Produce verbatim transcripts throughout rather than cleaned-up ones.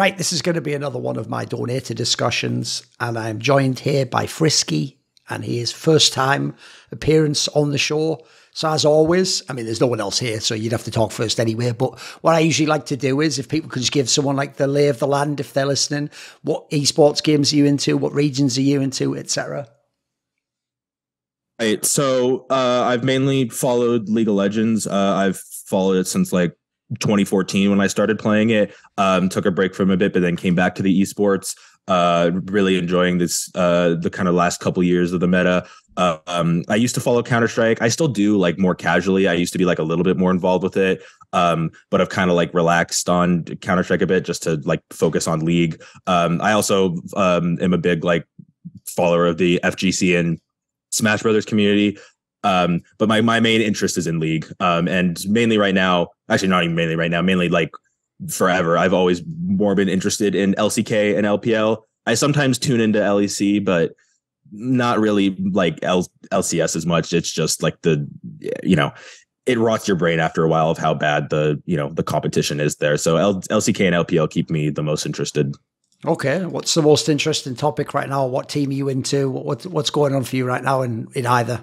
Right, this is going to be another one of my donator discussions, and I am joined here by Frisky, and he is first time appearance on the show. So as always, I mean, there's no one else here, so you'd have to talk first anyway. But what I usually like to do is if people could just give someone like the lay of the land, if they're listening, what esports games are you into? What regions are you into, et cetera? Right. So uh, I've mainly followed League of Legends. Uh, I've followed it since like twenty fourteen when I started playing it. Um, took a break from a bit, but then came back to the esports. Uh, really enjoying this, uh, the kind of last couple years of the meta. Uh, um, I used to follow Counter-Strike. I still do, like, more casually. I used to be like a little bit more involved with it. Um, but I've kind of like relaxed on Counter-Strike a bit just to like focus on League. Um, I also um, am a big like follower of the F G C and Smash Brothers community. Um, but my, my main interest is in League. Um, and mainly right now, actually not even mainly right now, mainly like forever, I've always more been interested in L C K and L P L. I sometimes tune into L E C, but not really like L C S as much. It's just like the, you know, it rots your brain after a while of how bad the, you know, the competition is there. So L C K and L P L keep me the most interested. Okay. What's the most interesting topic right now? What team are you into? What, what's going on for you right now in, in either?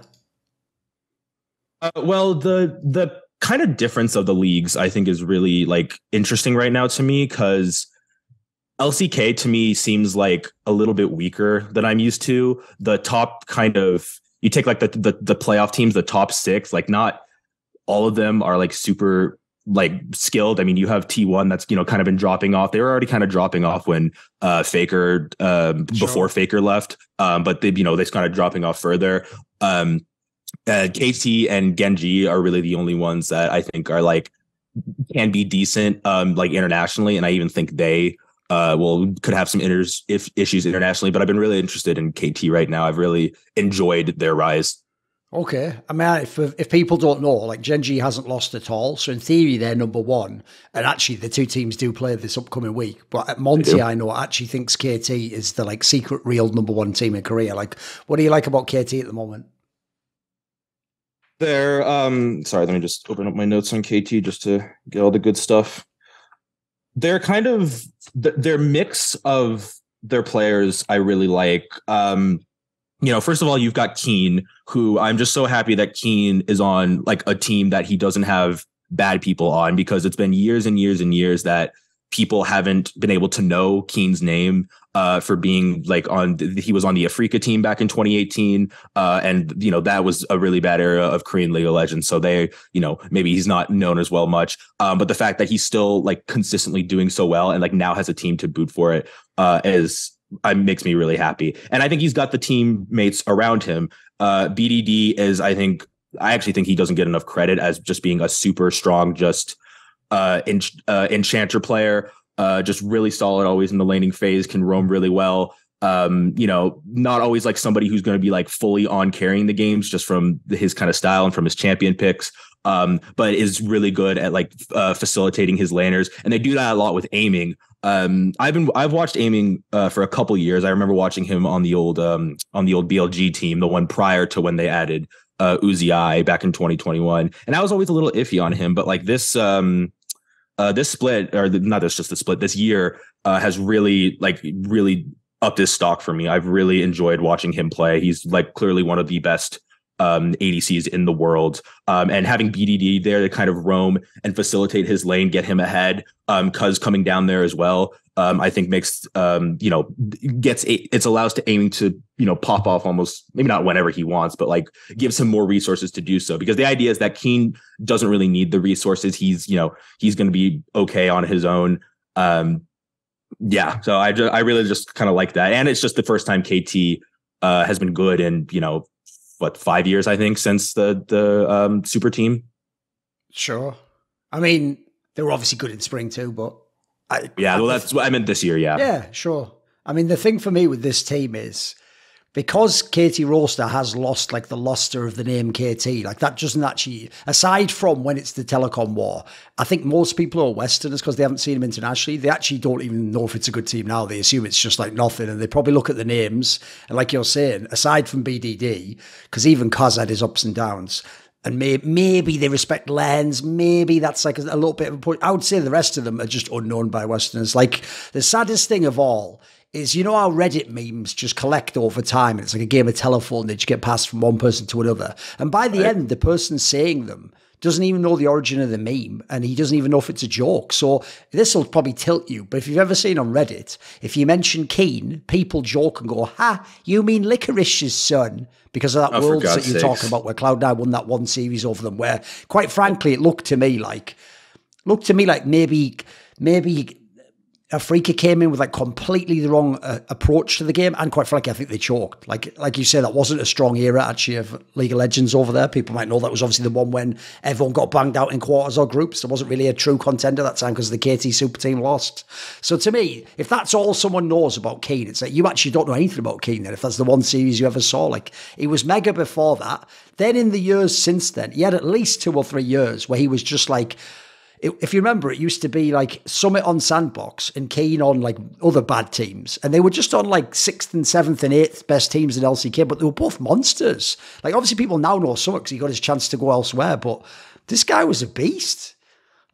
Uh, well, the, the, kind of difference of the leagues, I think, is really like interesting right now to me, because L C K to me seems like a little bit weaker than I'm used to. The top kind of, you take like the the, the playoff teams, the top six, like not all of them are like super like skilled. I mean, you have T one that's, you know, kind of been dropping off. They were already kind of dropping off when uh, Faker, um, sure. before Faker left, um, but they, you know, they're kind of dropping off further. Um, Uh, K T and Gen.G are really the only ones that I think are like can be decent, um, like internationally, and I even think they uh, will could have some inters if issues internationally. But I've been really interested in K T right now. I've really enjoyed their rise. Okay, I mean, if if people don't know, like Gen.G hasn't lost at all, so in theory they're number one. And actually, the two teams do play this upcoming week. But at Monty, I know actually thinks K T is the like secret real number one team in Korea. Like, what do you like about K T at the moment? There, um, sorry, let me just open up my notes on K T just to get all the good stuff. They're kind of, th their mix of their players I really like. Um, you know, first of all, you've got Kiin, who I'm just so happy that Kiin is on like a team that he doesn't have bad people on, because it's been years and years and years that people haven't been able to know Kiin's name uh, for being like on, he was on the Afrika team back in twenty eighteen. Uh, and, you know, that was a really bad era of Korean League of Legends. So they, you know, maybe he's not known as well much, um, but the fact that he's still like consistently doing so well and like now has a team to boot for it uh, is, uh, makes me really happy. And I think he's got the teammates around him. Uh, B D D is, I think, I actually think he doesn't get enough credit as just being a super strong, just Uh, en uh, enchanter player, uh, just really solid, always in the laning phase, can roam really well. Um, you know, not always like somebody who's going to be like fully on carrying the games just from his kind of style and from his champion picks, um, but is really good at like uh, facilitating his laners. And they do that a lot with Aiming. Um, I've been I've watched Aiming uh, for a couple years. I remember watching him on the old um, on the old B L G team, the one prior to when they added uh, Uzi back in twenty twenty-one. And I was always a little iffy on him, but like this. Um, Uh, this split, or the, not this, just the split, this year uh, has really, like, really upped his stock for me. I've really enjoyed watching him play. He's, like, clearly one of the best um, A D Cs in the world. Um, and having B D D there to kind of roam and facilitate his lane, get him ahead, um, Cuz coming down there as well, um, I think makes, um, you know, gets it's allows to Aiming to, you know, pop off almost, maybe not whenever he wants, but, like, gives him more resources to do so. Because the idea is that Kiin doesn't really need the resources. He's, you know, he's going to be okay on his own. Um, yeah, so I, just, I really just kind of like that. And it's just the first time K T uh, has been good in, you know, what, five years, I think, since the, the um, super team. Sure. I mean, they were obviously good in spring too, but... I, yeah, well, that's what I meant this year, yeah. Yeah, sure. I mean, the thing for me with this team is... because K T Rolster has lost like the luster of the name K T, like that doesn't actually, aside from when it's the telecom war, I think most people who are Westerners, because they haven't seen him internationally, they actually don't even know if it's a good team now. They assume it's just like nothing, and they probably look at the names, and like you're saying, aside from B D D, because even Kazad is ups and downs, And may, maybe they respect lens. Maybe that's like a little bit of a point. I would say the rest of them are just unknown by Westerners. Like, the saddest thing of all is, you know how Reddit memes just collect over time, and it's like a game of telephone. They just get passed from one person to another. And by the right. end, the person saying them doesn't even know the origin of the meme, and he doesn't even know if it's a joke. So this will probably tilt you. But if you've ever seen on Reddit, if you mention Kiin, people joke and go, ha, you mean Licorice's son? Because of that oh, Worlds that you're sakes. talking about, where Cloud nine won that one series over them, where, quite frankly, it looked to me like, looked to me like maybe, maybe... Afrika came in with like completely the wrong uh, approach to the game, and quite frankly, I think they choked. Like, like you say, that wasn't a strong era actually of League of Legends over there. People might know that was obviously the one when everyone got banged out in quarters or groups. There wasn't really a true contender that time because the K T Super Team lost. So to me, if that's all someone knows about Kiin, it's like you actually don't know anything about Kiin. Then, if that's the one series you ever saw, like he was mega before that. Then in the years since then, he had at least two or three years where he was just like. If you remember, it used to be like Summit on Sandbox and Kiin on like other bad teams. And they were just on like sixth and seventh and eighth best teams in L C K, but they were both monsters. Like obviously people now know Summit because he got his chance to go elsewhere, but this guy was a beast.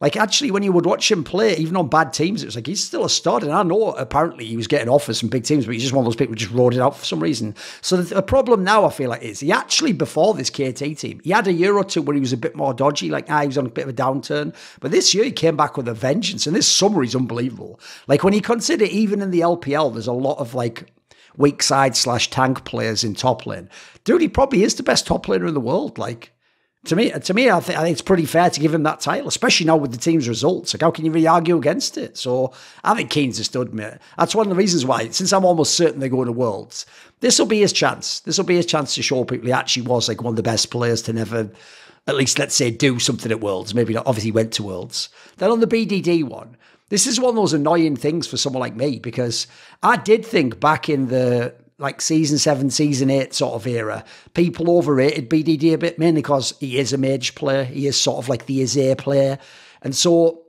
Like actually when you would watch him play, even on bad teams, it was like, he's still a stud. And I know apparently he was getting offers from big teams, but he's just one of those people who just rode it out for some reason. So the, the problem now I feel like is he actually before this K T team, he had a year or two where he was a bit more dodgy. Like ah, he was on a bit of a downturn, but this year he came back with a vengeance, and this summer is unbelievable. Like when you consider even in the L P L, there's a lot of like weak side slash tank players in top lane. Dude, he probably is the best top laner in the world. Like, To me, to me, I, th I think it's pretty fair to give him that title, especially now with the team's results. Like, how can you really argue against it? So, I think Kiin's a stud, mate. That's one of the reasons why, since I'm almost certain they're going to Worlds, this will be his chance. This will be his chance to show people he actually was, like, one of the best players to never, at least, let's say, do something at Worlds. Maybe not, obviously, he went to Worlds. Then on the B D D one, this is one of those annoying things for someone like me, because I did think back in the... like season seven, season eight sort of era, people overrated B D D a bit, mainly because he is a mage player. He is sort of like the Azir player. And so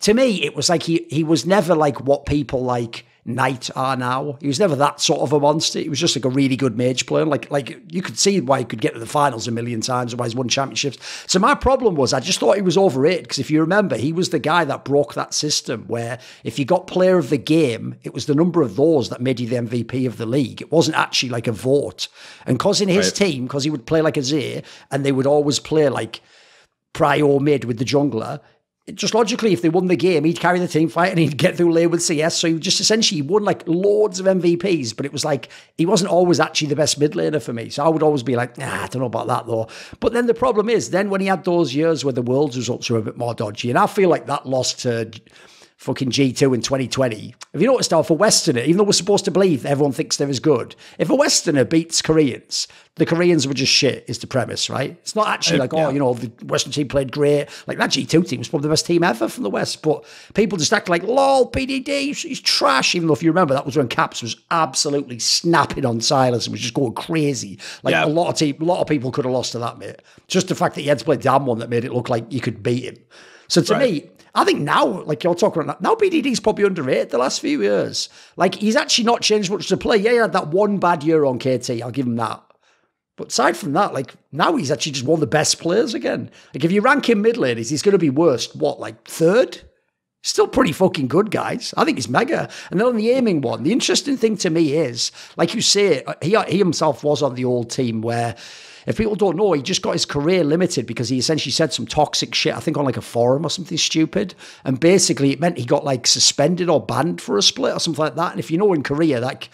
to me, it was like he he was never like what people like Knight are now. He was never that sort of a monster. He was just like a really good mage player. Like, like you could see why he could get to the finals a million times, why he's won championships. So my problem was I just thought he was overrated because if you remember, he was the guy that broke that system where if you got player of the game, it was the number of those that made you the M V P of the league. It wasn't actually like a vote. And because in his right. team, because he would play like Azir and they would always play like prio mid with the jungler, just logically, if they won the game, he'd carry the team fight and he'd get through lane with C S. So he just essentially won like loads of M V Ps, but it was like, he wasn't always actually the best mid laner for me. So I would always be like, nah, I don't know about that though. But then the problem is then when he had those years where the World's results were a bit more dodgy, and I feel like that lost to fucking G two in twenty twenty. Have you noticed how for Westerner, even though we're supposed to believe everyone thinks they're as good, if a Westerner beats Koreans, the Koreans were just shit, is the premise, right? It's not actually like, yeah. oh, you know, the Western team played great. Like that G two team was probably the best team ever from the West, but people just act like, lol, B D D, he's trash. Even though if you remember, that was when Caps was absolutely snapping on Silas and was just going crazy. Like yeah. a lot of team, a lot of people could have lost to that, mate. Just the fact that he had to play DAMWON that made it look like you could beat him. So to right. me, I think now, like you're talking about, now B D D's probably underrated the last few years. Like, he's actually not changed much to play. Yeah, he had that one bad year on K T. I'll give him that. But aside from that, like, now he's actually just one of the best players again. Like, if you rank him mid lanes, he's going to be worst, what, like third? Still pretty fucking good, guys. I think he's mega. And then on the aiming one, the interesting thing to me is, like you say, he, he himself was on the old team where... if people don't know, he just got his career limited because he essentially said some toxic shit, I think on like a forum or something stupid. And basically it meant he got like suspended or banned for a split or something like that. And if you know in Korea, like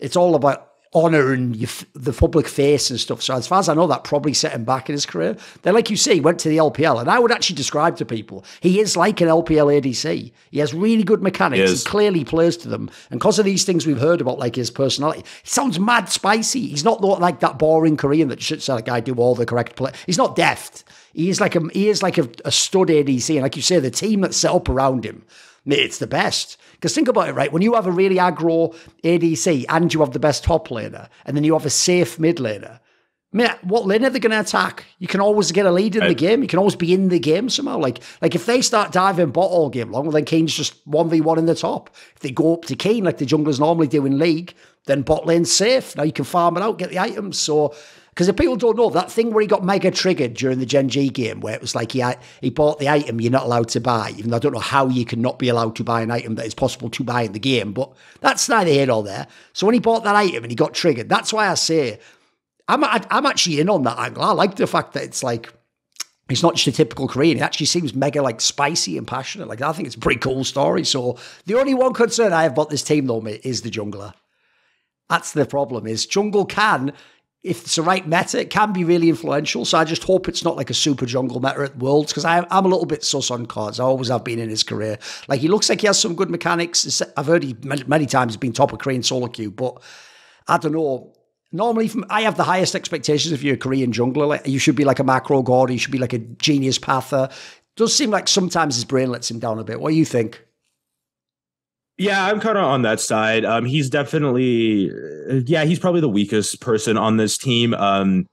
it's all about honor and your f the public face and stuff. So as far as I know, that probably set him back in his career. Then like you say, he went to the L P L. And I would actually describe to people, he is like an L P L A D C. He has really good mechanics. He, he clearly plays to them. And because of these things we've heard about, like his personality, he sounds mad spicy. He's not like that boring Korean that shits like, I do all the correct play. He's not Deft. He is like a, he is like a, a stud A D C. And like you say, the team that's set up around him, it's the best. Because think about it, right? When you have a really aggro A D C and you have the best top laner, and then you have a safe mid laner, mate, what lane are they going to attack? You can always get a lead in I, the game. You can always be in the game somehow. Like, like if they start diving bot all game long, well, then Kiin's just one v one in the top. If they go up to Kiin, like the junglers normally do in League, then bot lane's safe. Now you can farm it out, get the items. So Because if people don't know, that thing where he got mega triggered during the Gen G game, where it was like he had, he bought the item you're not allowed to buy, even though I don't know how you can not be allowed to buy an item that is possible to buy in the game, but that's neither here nor there. So when he bought that item and he got triggered, that's why I say, I'm, I'm actually in on that angle. I like the fact that it's like, it's not just a typical Korean. It actually seems mega like spicy and passionate. Like I think it's a pretty cool story. So the only one concern I have about this team though, mate, is the jungler. That's the problem. Is jungle can, if it's the right meta, it can be really influential. So I just hope it's not like a super jungle meta at Worlds, because I'm a little bit sus on cards. I always have been in his career. Like he looks like he has some good mechanics. I've heard he many times been top of Korean solo queue, but I don't know. Normally, from, I have the highest expectations if you're a Korean jungler. Like, you should be like a macro god. You should be like a genius pather. It does seem like sometimes his brain lets him down a bit. What do you think? Yeah, I'm kind of on that side. Um, he's definitely, yeah, he's probably the weakest person on this team. Um,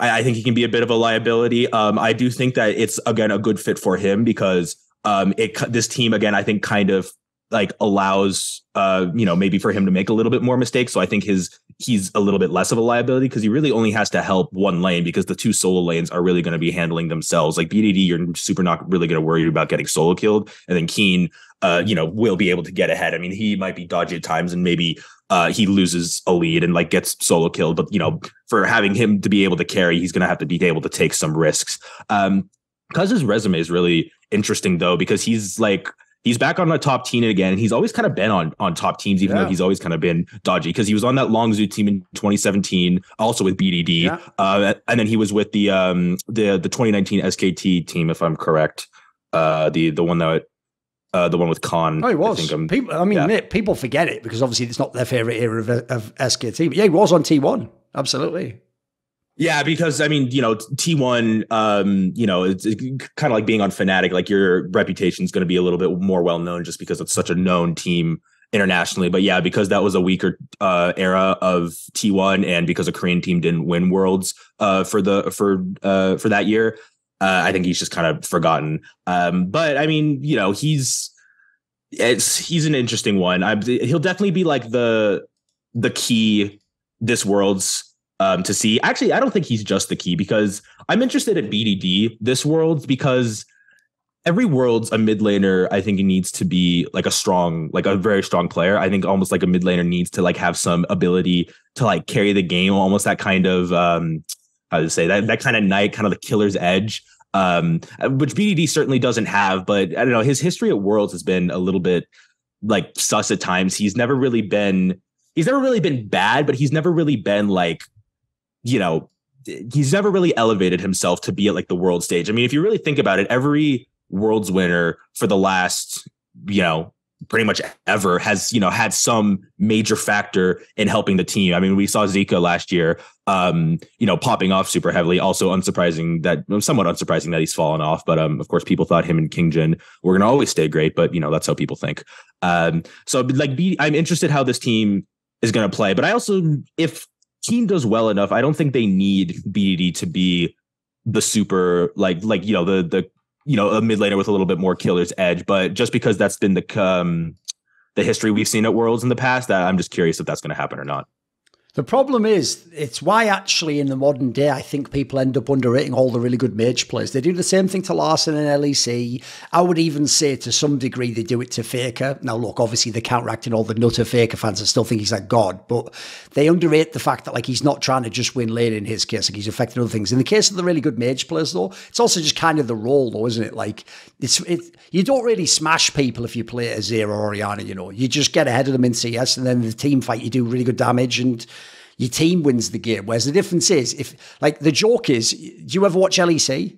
I, I think he can be a bit of a liability. Um, I do think that it's, again, a good fit for him because um, it this team, again, I think kind of like allows, uh, you know, maybe for him to make a little bit more mistakes. So I think his he's a little bit less of a liability because he really only has to help one lane because the two solo lanes are really going to be handling themselves. Like B D D, you're super not really going to worry about getting solo killed. And then Kiin, uh, you know, will be able to get ahead. I mean, he might be dodgy at times and maybe uh, he loses a lead and like gets solo killed. But, you know, for having him to be able to carry, he's going to have to be able to take some risks. Um, Kaz's resume is really interesting, though, because he's like, he's back on the top team again, and he's always kind of been on, on top teams, even yeah. though he's always kind of been dodgy, because he was on that Longzhu team in twenty seventeen, also with B D D, yeah. uh, and then he was with the um the the twenty nineteen S K T team, if I'm correct, uh the the one that uh the one with Khan. Oh, he was. I, think people, I mean, yeah. Nick, people forget it because obviously it's not their favorite era of, of S K T. But yeah, he was on T one, absolutely. Yeah, because, I mean, you know, T one, um, you know, it's, it's kind of like being on Fnatic, like your reputation is going to be a little bit more well-known just because it's such a known team internationally. But yeah, because that was a weaker uh, era of T one and because a Korean team didn't win Worlds uh, for the for uh, for that year, uh, I think he's just kind of forgotten. Um, but, I mean, you know, he's it's he's an interesting one. I, he'll definitely be like the the key this Worlds Um, to see. Actually, I don't think he's just the key because I'm interested in B D D this Worlds because every Worlds a mid laner, I think, needs to be like a strong, like a very strong player. I think almost like a mid laner needs to like have some ability to like carry the game, almost that kind of, um, how to say that, that kind of Knight, kind of the killer's edge, um, which B D D certainly doesn't have. But I don't know, his history at Worlds has been a little bit like sus at times. He's never really been, he's never really been bad, but he's never really been like, you know, he's never really elevated himself to be at like the world stage. I mean, if you really think about it, every Worlds winner for the last, you know, pretty much ever has, you know, had some major factor in helping the team. I mean, we saw Zeka last year, um, you know, popping off super heavily. Also unsurprising that, somewhat unsurprising that he's fallen off. But um, of course, people thought him and King Jin were going to always stay great. But, you know, that's how people think. Um, so like, be, I'm interested how this team is going to play. But I also, if Kiin does well enough, I don't think they need B D D to be the super like like you know the the you know a mid laner with a little bit more killer's edge. But just because that's been the um, the history we've seen at Worlds in the past, that I'm just curious if that's going to happen or not. The problem is, it's why actually in the modern day, I think people end up underrating all the really good mage players. They do the same thing to Larson and L E C. I would even say to some degree they do it to Faker. Now, look, obviously they're counteracting all the nutter Faker fans that still think he's like God, but they underrate the fact that like he's not trying to just win lane in his case. Like he's affecting other things. In the case of the really good mage players, though, it's also just kind of the role, though, isn't it? Like it's it, you don't really smash people if you play Azir or Orianna. You know, you just get ahead of them in C S, and then in the team fight you do really good damage and your team wins the game. Whereas the difference is, if like the joke is, do you ever watch L E C?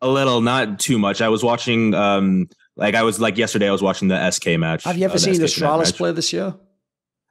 A little, not too much. I was watching, um, like I was like yesterday, I was watching the S K match. Have you ever uh, seen Astralis play this year?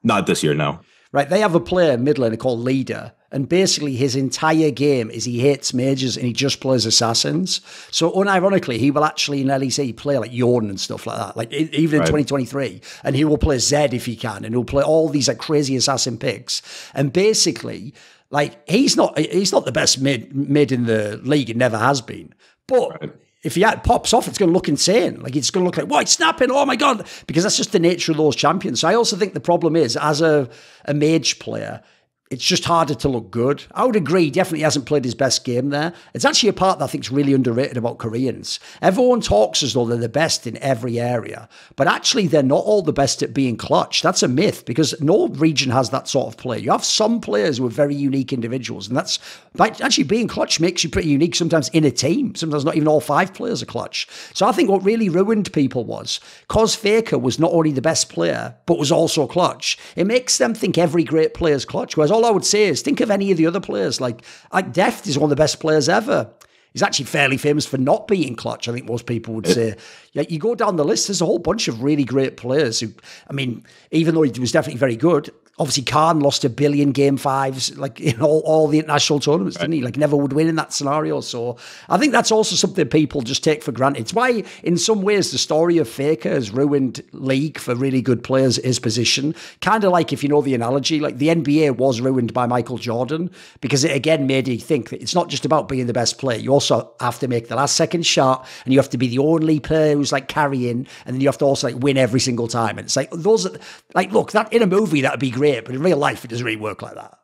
Not this year, no. Right, they have a player mid laner called Leader, and basically his entire game is he hates mages and he just plays assassins. So unironically, he will actually in L E C play like Jordan and stuff like that, like even in right. twenty twenty-three, and he will play Zed if he can, and he'll play all these like crazy assassin picks. And basically, like he's not he's not the best mid mid in the league, and never has been, but. Right. If he pops off, it's going to look insane. Like it's going to look like, why it's snapping? Oh my God. Because that's just the nature of those champions. So I also think the problem is, as a, a mage player, it's just harder to look good. I would agree, he definitely hasn't played his best game there. It's actually a part that I think is really underrated about Koreans. Everyone talks as though they're the best in every area, but actually they're not all the best at being clutch. That's a myth, because no region has that sort of player. You have some players who are very unique individuals, and that's, but actually being clutch makes you pretty unique sometimes in a team. Sometimes not even all five players are clutch. So I think what really ruined people was, because Faker was not only the best player, but was also clutch, it makes them think every great player is clutch, whereas all I would say is think of any of the other players. Like, like Deft is one of the best players ever. He's actually fairly famous for not being clutch, I think most people would say. Yeah, you go down the list, there's a whole bunch of really great players who, I mean, even though he was definitely very good, obviously Khan lost a billion game fives, like in all, all the international tournaments, right, didn't he? Like never would win in that scenario. So I think that's also something people just take for granted. It's why in some ways the story of Faker has ruined League for really good players, his position. Kind of like, if you know the analogy, like the N B A was ruined by Michael Jordan, because it again made you think that it's not just about being the best player. You also have to make the last second shot, and you have to be the only player who's like carrying, and then you have to also like win every single time. And it's like, those are, like, look, that in a movie, that would be great, but in real life, it doesn't really work like that.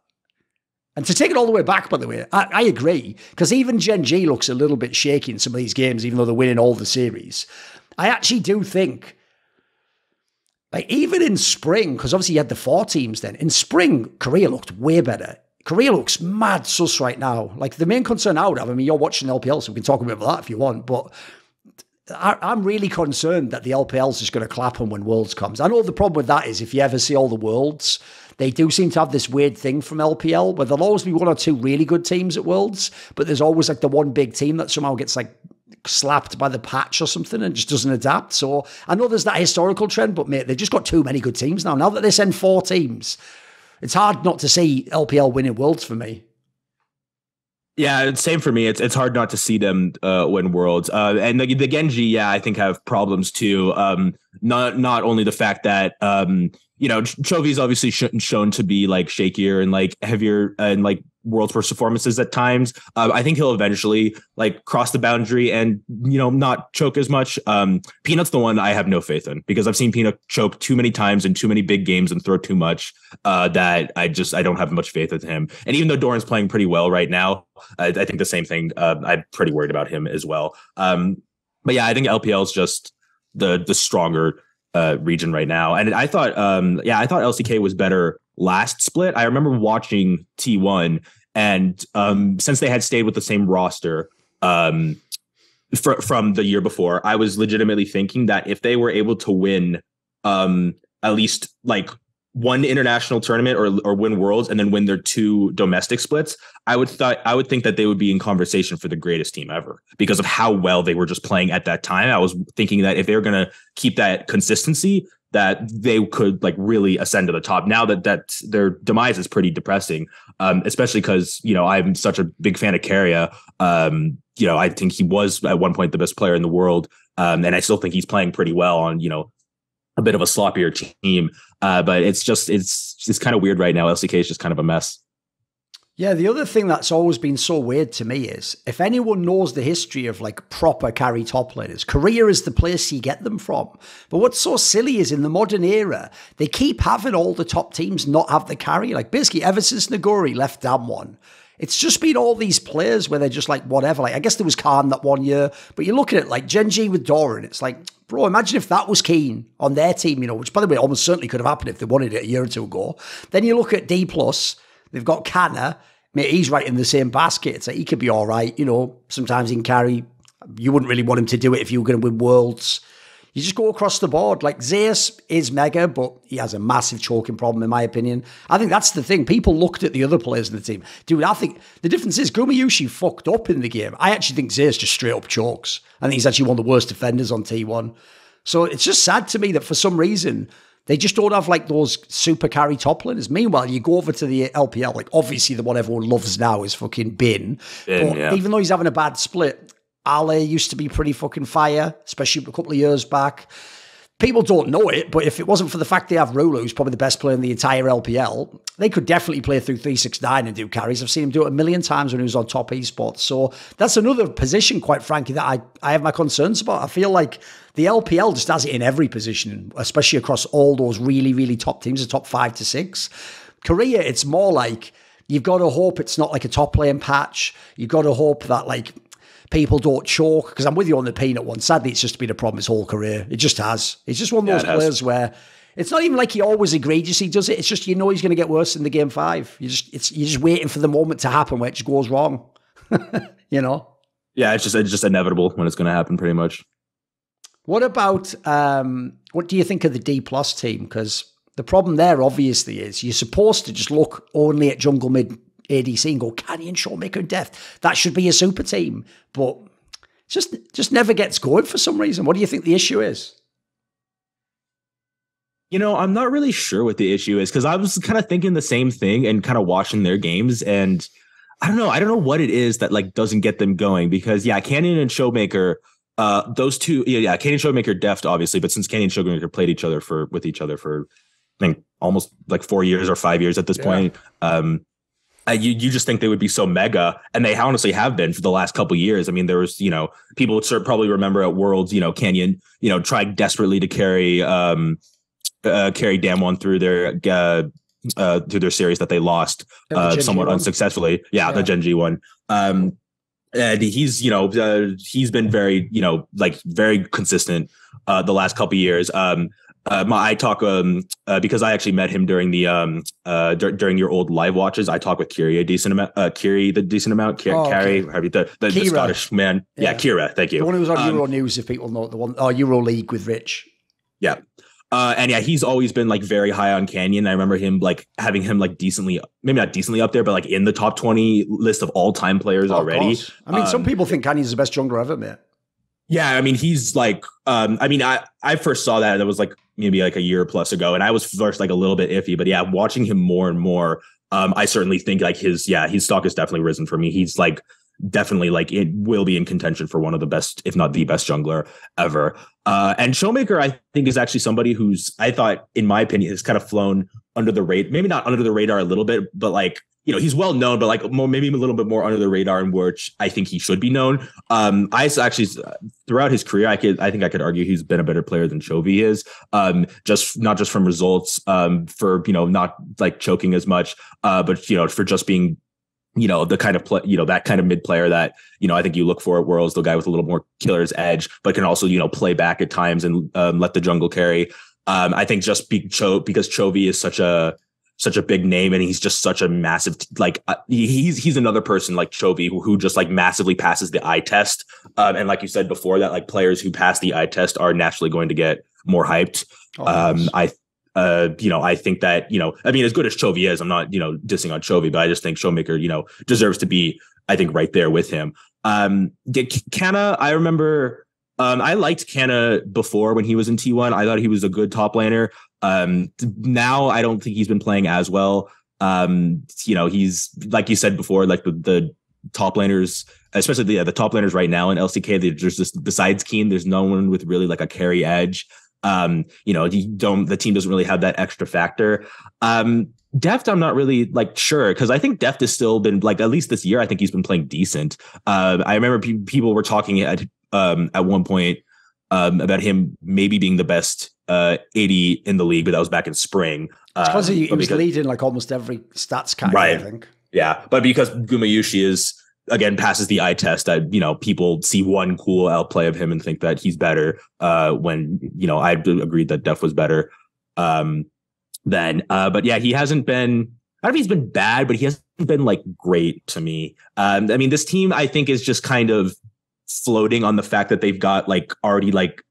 And to take it all the way back, by the way, I, I agree, because even Gen G looks a little bit shaky in some of these games, even though they're winning all the series. I actually do think, like, even in spring, because obviously you had the four teams then, in spring, Korea looked way better. Korea looks mad sus right now. Like, the main concern I would have, I mean, you're watching L P L, so we can talk a bit about that if you want, but I, I'm really concerned that the L P L's just going to clap them when Worlds comes. I know the problem with that is, if you ever see all the Worlds, they do seem to have this weird thing from L P L, where there'll always be one or two really good teams at Worlds, but there's always like the one big team that somehow gets like slapped by the patch or something and just doesn't adapt. So I know there's that historical trend, but mate, they've just got too many good teams now. Now that they send four teams, it's hard not to see L P L winning Worlds for me. Yeah, same for me. It's it's hard not to see them uh, win Worlds. Uh, and the, the Gen G, yeah, I think have problems too. Um, not not only the fact that um, you know, Chovy's obviously sh shown to be like shakier and like heavier and like Worlds performances at times. Uh, I think he'll eventually like cross the boundary and, you know, not choke as much. Um, Peanut's the one I have no faith in, because I've seen Peanut choke too many times in too many big games and throw too much uh, that I just I don't have much faith in him. And even though Doran's playing pretty well right now, I, I think the same thing. Uh, I'm pretty worried about him as well. Um, but yeah, I think L P L is just the the stronger uh, region right now. And I thought, um, yeah, I thought L C K was better last split. I remember watching T one, and um since they had stayed with the same roster um fr from the year before, I was legitimately thinking that if they were able to win um at least like one international tournament or or win Worlds and then win their two domestic splits, I would thought I would think that they would be in conversation for the greatest team ever, because of how well they were just playing at that time. I was thinking that if they were going to keep that consistency, that they could like really ascend to the top. Now that that their demise is pretty depressing, um, especially because, you know, I'm such a big fan of Carrier. Um, you know, I think he was at one point the best player in the world. Um, and I still think he's playing pretty well on, you know, a bit of a sloppier team. Uh, but it's just, it's it's kind of weird right now. L C K is just kind of a mess. Yeah, the other thing that's always been so weird to me is, if anyone knows the history of like proper carry top laners, Korea is the place you get them from. But what's so silly is, in the modern era, they keep having all the top teams not have the carry. Like basically ever since Nagori left DAMWON, it's just been all these players where they're just like, whatever. Like, I guess there was Khan that one year, but you look at it like Gen G with Doran, it's like, bro, imagine if that was Kiin on their team, you know, which by the way, almost certainly could have happened if they wanted it a year or two ago. Then you look at D plus, they've got Canner. Mate, he's right in the same basket. So he could be all right. You know, sometimes he can carry. You wouldn't really want him to do it if you were going to win Worlds. You just go across the board. Like, Zeus is mega, but he has a massive choking problem, in my opinion. I think that's the thing. People looked at the other players in the team. Dude, I think the difference is Gumayushi fucked up in the game. I actually think Zeus just straight up chokes. I think he's actually one of the worst defenders on T one. So it's just sad to me that for some reason, they just don't have like those super carry top laners. Meanwhile, you go over to the L P L, like obviously the one everyone loves now is fucking Bin. Bin but yeah. Even though he's having a bad split, Ale used to be pretty fucking fire, especially a couple of years back. People don't know it, but if it wasn't for the fact they have Ruler, who's probably the best player in the entire L P L, they could definitely play through three six nine and do carries. I've seen him do it a million times when he was on top esports. So that's another position, quite frankly, that I, I have my concerns about. I feel like the L P L just has it in every position, especially across all those really, really top teams, the top five to six. Korea, it's more like you've got to hope it's not like a top lane patch. You've got to hope that like people don't choke, because I'm with you on the peanut one. Sadly, it's just been a problem his whole career. It just has. It's just one of those yeah, players has. where it's not even like he always egregiously does it. It's just, you know, he's going to get worse in the game five. You just, it's, you're just waiting for the moment to happen where it just goes wrong, you know? Yeah, it's just, it's just inevitable when it's going to happen pretty much. What about, um, what do you think of the D plus team? Because the problem there obviously is you're supposed to just look only at jungle, mid, A D C and go, Canyon, Showmaker and Deft. That should be a super team, but just just never gets going for some reason. What do you think the issue is? You know, I'm not really sure what the issue is, because I was kind of thinking the same thing and kind of watching their games, and I don't know. I don't know what it is that like doesn't get them going, because yeah, Canyon and Showmaker, uh, those two, yeah, yeah, Canyon, Showmaker, Deft, obviously, but since Canyon and Showmaker played each other for with each other for I think almost like four years or five years at this yeah. point, um, Uh, you you just think they would be so mega, and they honestly have been for the last couple of years. I mean, there was, you know, people would sort of probably remember at Worlds, you know, Canyon, you know, tried desperately to carry um, uh, carry DAMWON through their uh, uh, through their series that they lost uh, the somewhat one. unsuccessfully. Yeah, yeah. the Gen G one. Um, and he's, you know, uh, he's been very, you know, like very consistent uh, the last couple of years. Um, Uh, my, I talk um, uh, because I actually met him during the um, uh, dur during your old live watches. I talk with Kiri a decent amount. Uh, Kiri the decent amount. Kiri, oh, okay. the, the, the Scottish man. Yeah. yeah, Kira. Thank you. The one who was on um, Euro News, if people know the one. Oh, Euro League with Rich. Yeah, uh, and yeah, he's always been like very high on Canyon. I remember him like having him like decently, maybe not decently up there, but like in the top twenty list of all time players oh, already. Gosh. I mean, um, some people think Canyon's the best jungler ever, mate. Yeah, I mean, he's like, um, I mean, I I first saw that that was like maybe like a year plus ago, and I was first like a little bit iffy, but yeah, watching him more and more, um, I certainly think like his, yeah, his stock has definitely risen for me. He's like definitely like it will be in contention for one of the best, if not the best jungler ever. Uh, and Showmaker, I think, is actually somebody who's, I thought, in my opinion, has kind of flown under the radar, maybe not under the radar a little bit, but like, you know, he's well known, but like more, maybe a little bit more under the radar, in which I think he should be known. Um, I actually, throughout his career, I could, I think I could argue he's been a better player than Chovy is. Um, just not just from results, um, for, you know, not like choking as much, uh, but, you know, for just being, you know, the kind of play, you know, that kind of mid player that, you know, I think you look for at Worlds, the guy with a little more killer's edge, but can also, you know, play back at times and um, let the jungle carry. Um, I think just be Cho because Chovy is such a, such a big name, and he's just such a massive, like uh, he's, he's another person like Chovy who, who just like massively passes the eye test. Um, and like you said before, that like players who pass the eye test are naturally going to get more hyped. Oh, um, nice. I, uh, you know, I think that, you know, I mean, as good as Chovy is, I'm not, you know, dissing on Chovy, but I just think Showmaker, you know, deserves to be, I think, right there with him. Um, Kana, I remember, um, I liked Kana before when he was in T one. I thought he was a good top laner. Um, now I don't think he's been playing as well. Um, you know, he's, like you said before, like the, the top laners, especially the, yeah, the top laners right now in L C K, there's just, besides Kiin, there's no one with really like a carry edge. Um, you know, you don't, the team doesn't really have that extra factor. Um, Deft, I'm not really like sure, because I think Deft has still been like, at least this year, I think he's been playing decent. Uh, I remember pe people were talking at, um, at one point, um, about him maybe being the best uh eighty in the league, but that was back in spring. Um, because he, he was because, leading like almost every stats category, right. I think. Yeah, but because Gumayushi is, again, passes the eye test, that, you know, people see one cool outplay of him and think that he's better, uh when, you know, I agreed that Def was better um then. Uh but yeah, he hasn't been, I don't know if he's been bad, but he hasn't been like great to me. Um I mean, this team I think is just kind of floating on the fact that they've got like already like,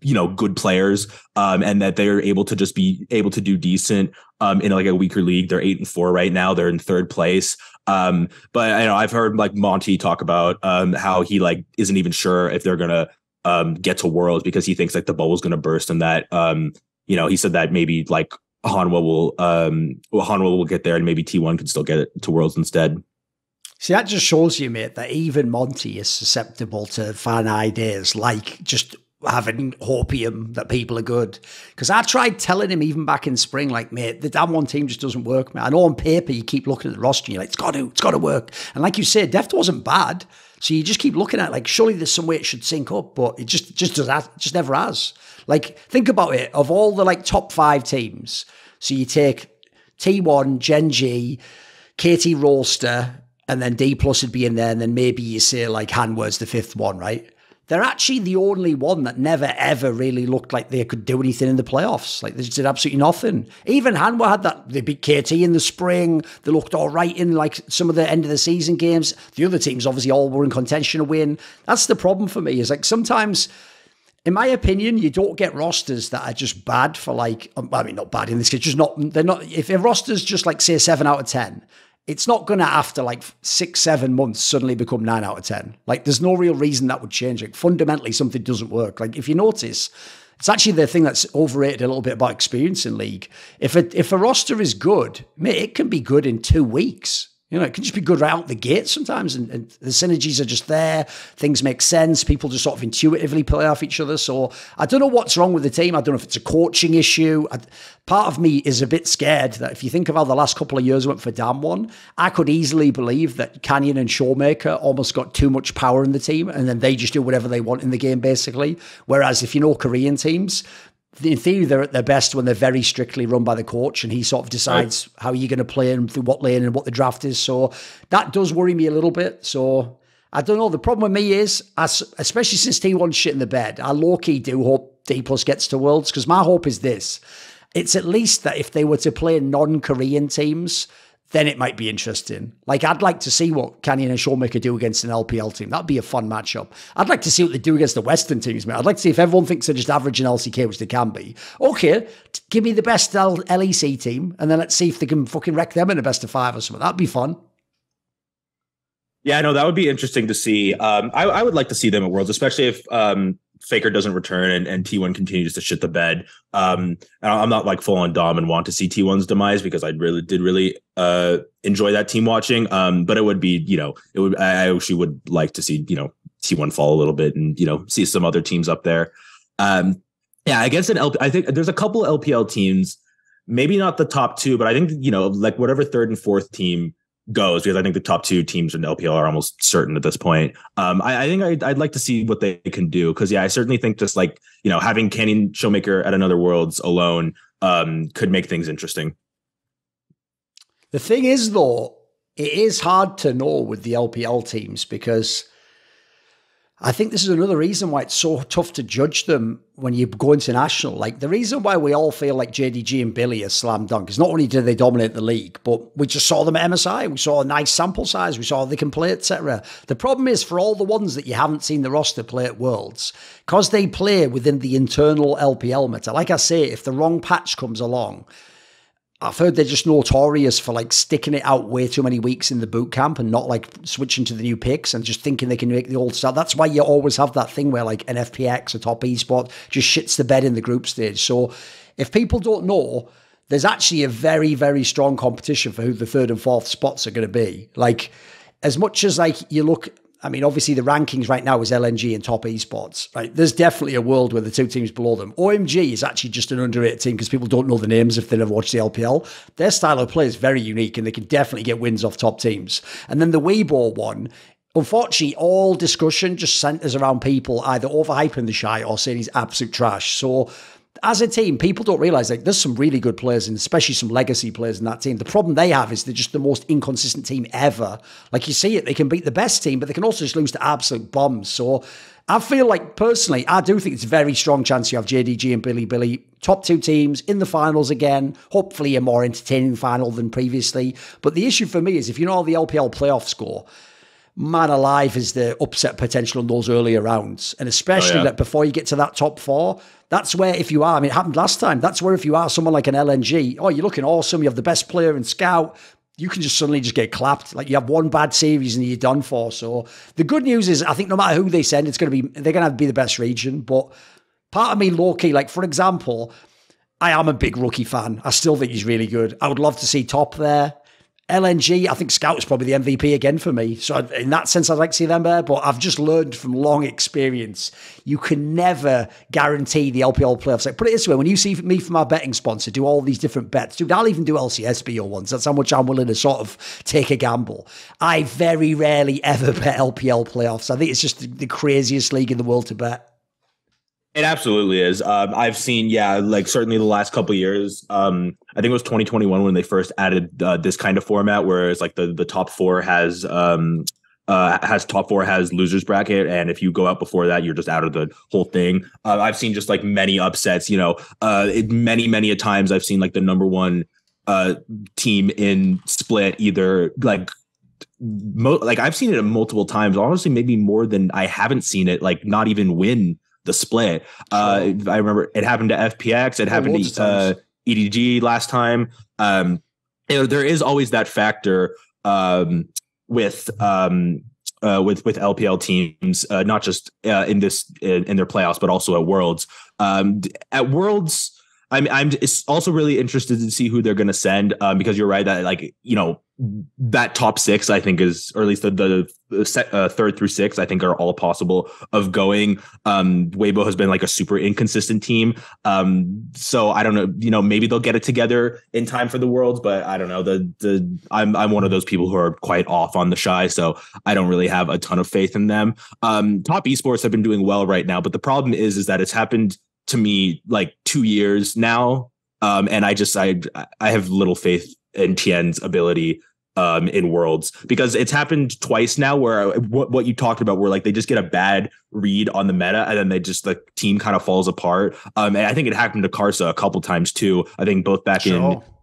you know, good players, um, and that they're able to just be able to do decent um, in like a weaker league. They're eight and four right now. They're in third place. Um, but I know I've heard like Monty talk about um, how he like isn't even sure if they're going to um, get to Worlds, because he thinks like the bubble is going to burst, and that, um, you know, he said that maybe like Hanwha will um, Hanwha will get there, and maybe T one can still get it to Worlds instead. See, that just shows you, mate, that even Monty is susceptible to fan ideas, like just having hopium that people are good. Because I tried telling him even back in spring, like, mate, the DAMWON team just doesn't work, man. I know on paper you keep looking at the roster and you're like, it's got to, it's got to work. And like you said, Deft wasn't bad, so you just keep looking at it, like, surely there's some way it should sync up, but it just just does that, just never has. Like, think about it. Of all the like top five teams, so you take T one, Gen G, K T Rolster, and then D plus would be in there, and then maybe you say like Hanwha's the fifth one, right? They're actually the only one that never, ever really looked like they could do anything in the playoffs. Like, they just did absolutely nothing. Even Hanwha had that. They beat K T in the spring. They looked all right in, like, some of the end-of-the-season games. The other teams, obviously, all were in contention to win. That's the problem for me, is, like, sometimes, in my opinion, you don't get rosters that are just bad for, like, I mean, not bad in this case, just not, they're not, if a roster's just, like, say, seven out of ten, it's not going to, after like six, seven months, suddenly become nine out of ten. Like, there's no real reason that would change. Like, fundamentally, something doesn't work. Like, if you notice, it's actually the thing that's overrated a little bit about experience in League. If a, if a roster is good, mate, it can be good in two weeks. You know, it can just be good right out the gate sometimes. And, and the synergies are just there. Things make sense. People just sort of intuitively play off each other. So I don't know what's wrong with the team. I don't know if it's a coaching issue. I, part of me is a bit scared that if you think of how the last couple of years went for DAMWON, I could easily believe that Canyon and Showmaker almost got too much power in the team. And then they just do whatever they want in the game, basically. Whereas if you know Korean teams, in theory, they're at their best when they're very strictly run by the coach, and he sort of decides right. how you're going to play and through what lane and what the draft is. So that does worry me a little bit. So I don't know. The problem with me is, especially since T one shit in the bed, I low-key do hope D plus gets to Worlds, because my hope is this. It's at least that if they were to play non-Korean teams, then it might be interesting. Like, I'd like to see what Canyon and Showmaker do against an L P L team. That'd be a fun matchup. I'd like to see what they do against the Western teams, mate. I'd like to see if everyone thinks they're just average in L C K, which they can be. Okay, give me the best L L E C team, and then let's see if they can fucking wreck them in a best of five or something. That'd be fun. Yeah, I know. That would be interesting to see. Um, I, I would like to see them at Worlds, especially if um, Faker doesn't return and, and T one continues to shit the bed. Um, I'm not like full on Dom and want to see T one's demise, because I really did really uh, enjoy that team watching. Um, but it would be, you know, it would, I actually would like to see, you know, T one fall a little bit and, you know, see some other teams up there. Um, yeah, against an L P L, I think there's a couple L P L teams, maybe not the top two, but I think, you know, like whatever third and fourth team goes, because I think the top two teams in L P L are almost certain at this point. Um, I, I think I'd, I'd like to see what they can do, because yeah, I certainly think just like, you know, having Canyon Showmaker at another Worlds alone um, could make things interesting. The thing is, though, it is hard to know with the L P L teams, because I think this is another reason why it's so tough to judge them when you go international. Like, the reason why we all feel like J D G and Billy are slam dunk is not only did they dominate the league, but we just saw them at M S I. We saw a nice sample size. We saw they can play, et cetera. The problem is, for all the ones that you haven't seen the roster play at Worlds, because they play within the internal L P L meta. Like I say, if the wrong patch comes along, I've heard they're just notorious for like sticking it out way too many weeks in the boot camp and not like switching to the new picks and just thinking they can make the old stuff. That's why you always have that thing where like an F P X or top esports just shits the bed in the group stage. So if people don't know, there's actually a very, very strong competition for who the third and fourth spots are going to be. Like, as much as like you look, I mean, obviously the rankings right now is L N G and top esports, right? There's definitely a world where the two teams below them. O M G is actually just an underrated team because people don't know the names if they never watch the L P L. Their style of play is very unique and they can definitely get wins off top teams. And then the Weibo one, unfortunately, all discussion just centers around people either overhyping the shy or saying he's absolute trash. So as a team, people don't realize like there's some really good players and especially some legacy players in that team. The problem they have is they're just the most inconsistent team ever. Like, you see it, they can beat the best team, but they can also just lose to absolute bombs. So I feel like personally, I do think it's a very strong chance you have J D G and Billy Billy, top two teams in the finals again, hopefully a more entertaining final than previously. But the issue for me is if you know how the L P L playoff score, man alive is the upset potential in those earlier rounds. And especially oh, yeah. that before you get to that top four, that's where if you are, I mean, it happened last time. That's where if you are someone like an L N G, oh, you're looking awesome. You have the best player in Scout. You can just suddenly just get clapped. Like, you have one bad series and you're done for. So the good news is I think no matter who they send, it's going to be, they're going to have to be the best region. But part of me low key, like for example, I am a big rookie fan. I still think he's really good. I would love to see Top there. L N G, I think Scout is probably the M V P again for me. So in that sense, I'd like to see them there. But I've just learned from long experience, you can never guarantee the L P L playoffs. Like, put it this way, when you see me for my betting sponsor do all these different bets, dude, I'll even do L C S B O ones. That's how much I'm willing to sort of take a gamble. I very rarely ever bet L P L playoffs. I think it's just the craziest league in the world to bet. It absolutely is. Um, I've seen, yeah, like certainly the last couple of years. Um, I think it was twenty twenty-one when they first added uh, this kind of format, where it's like the the top four has um, uh, has top four has losers bracket, and if you go out before that, you're just out of the whole thing. Uh, I've seen just like many upsets. You know, uh, it, many many a times I've seen like the number one uh, team in split either like. Mo- like I've seen it multiple times, honestly, maybe more than I haven't seen it, like not even win the split. Uh, I remember it happened to F P X. It happened oh, to uh, E D G last time. Um, you know, there is always that factor um, with um, uh, with with L P L teams, uh, not just uh, in this in, in their playoffs, but also at Worlds. Um, at Worlds, I'm I'm also really interested to see who they're going to send, um, because you're right that like you know. That top six, I think, is, or at least the, the, the set, uh, third through six, I think, are all possible of going. Um, Weibo has been like a super inconsistent team, um, so I don't know. You know, maybe they'll get it together in time for the Worlds, but I don't know. The the I'm I'm one of those people who are quite off on the shy, so I don't really have a ton of faith in them. Um, Top Esports have been doing well right now, but the problem is, is that it's happened to me like two years now, um, and I just I I have little faith in Tien's ability. Um, in Worlds, because it's happened twice now where what, what you talked about, where like they just get a bad read on the meta and then they just the team kind of falls apart. Um, and I think it happened to Karsa a couple times too. I think both back sure.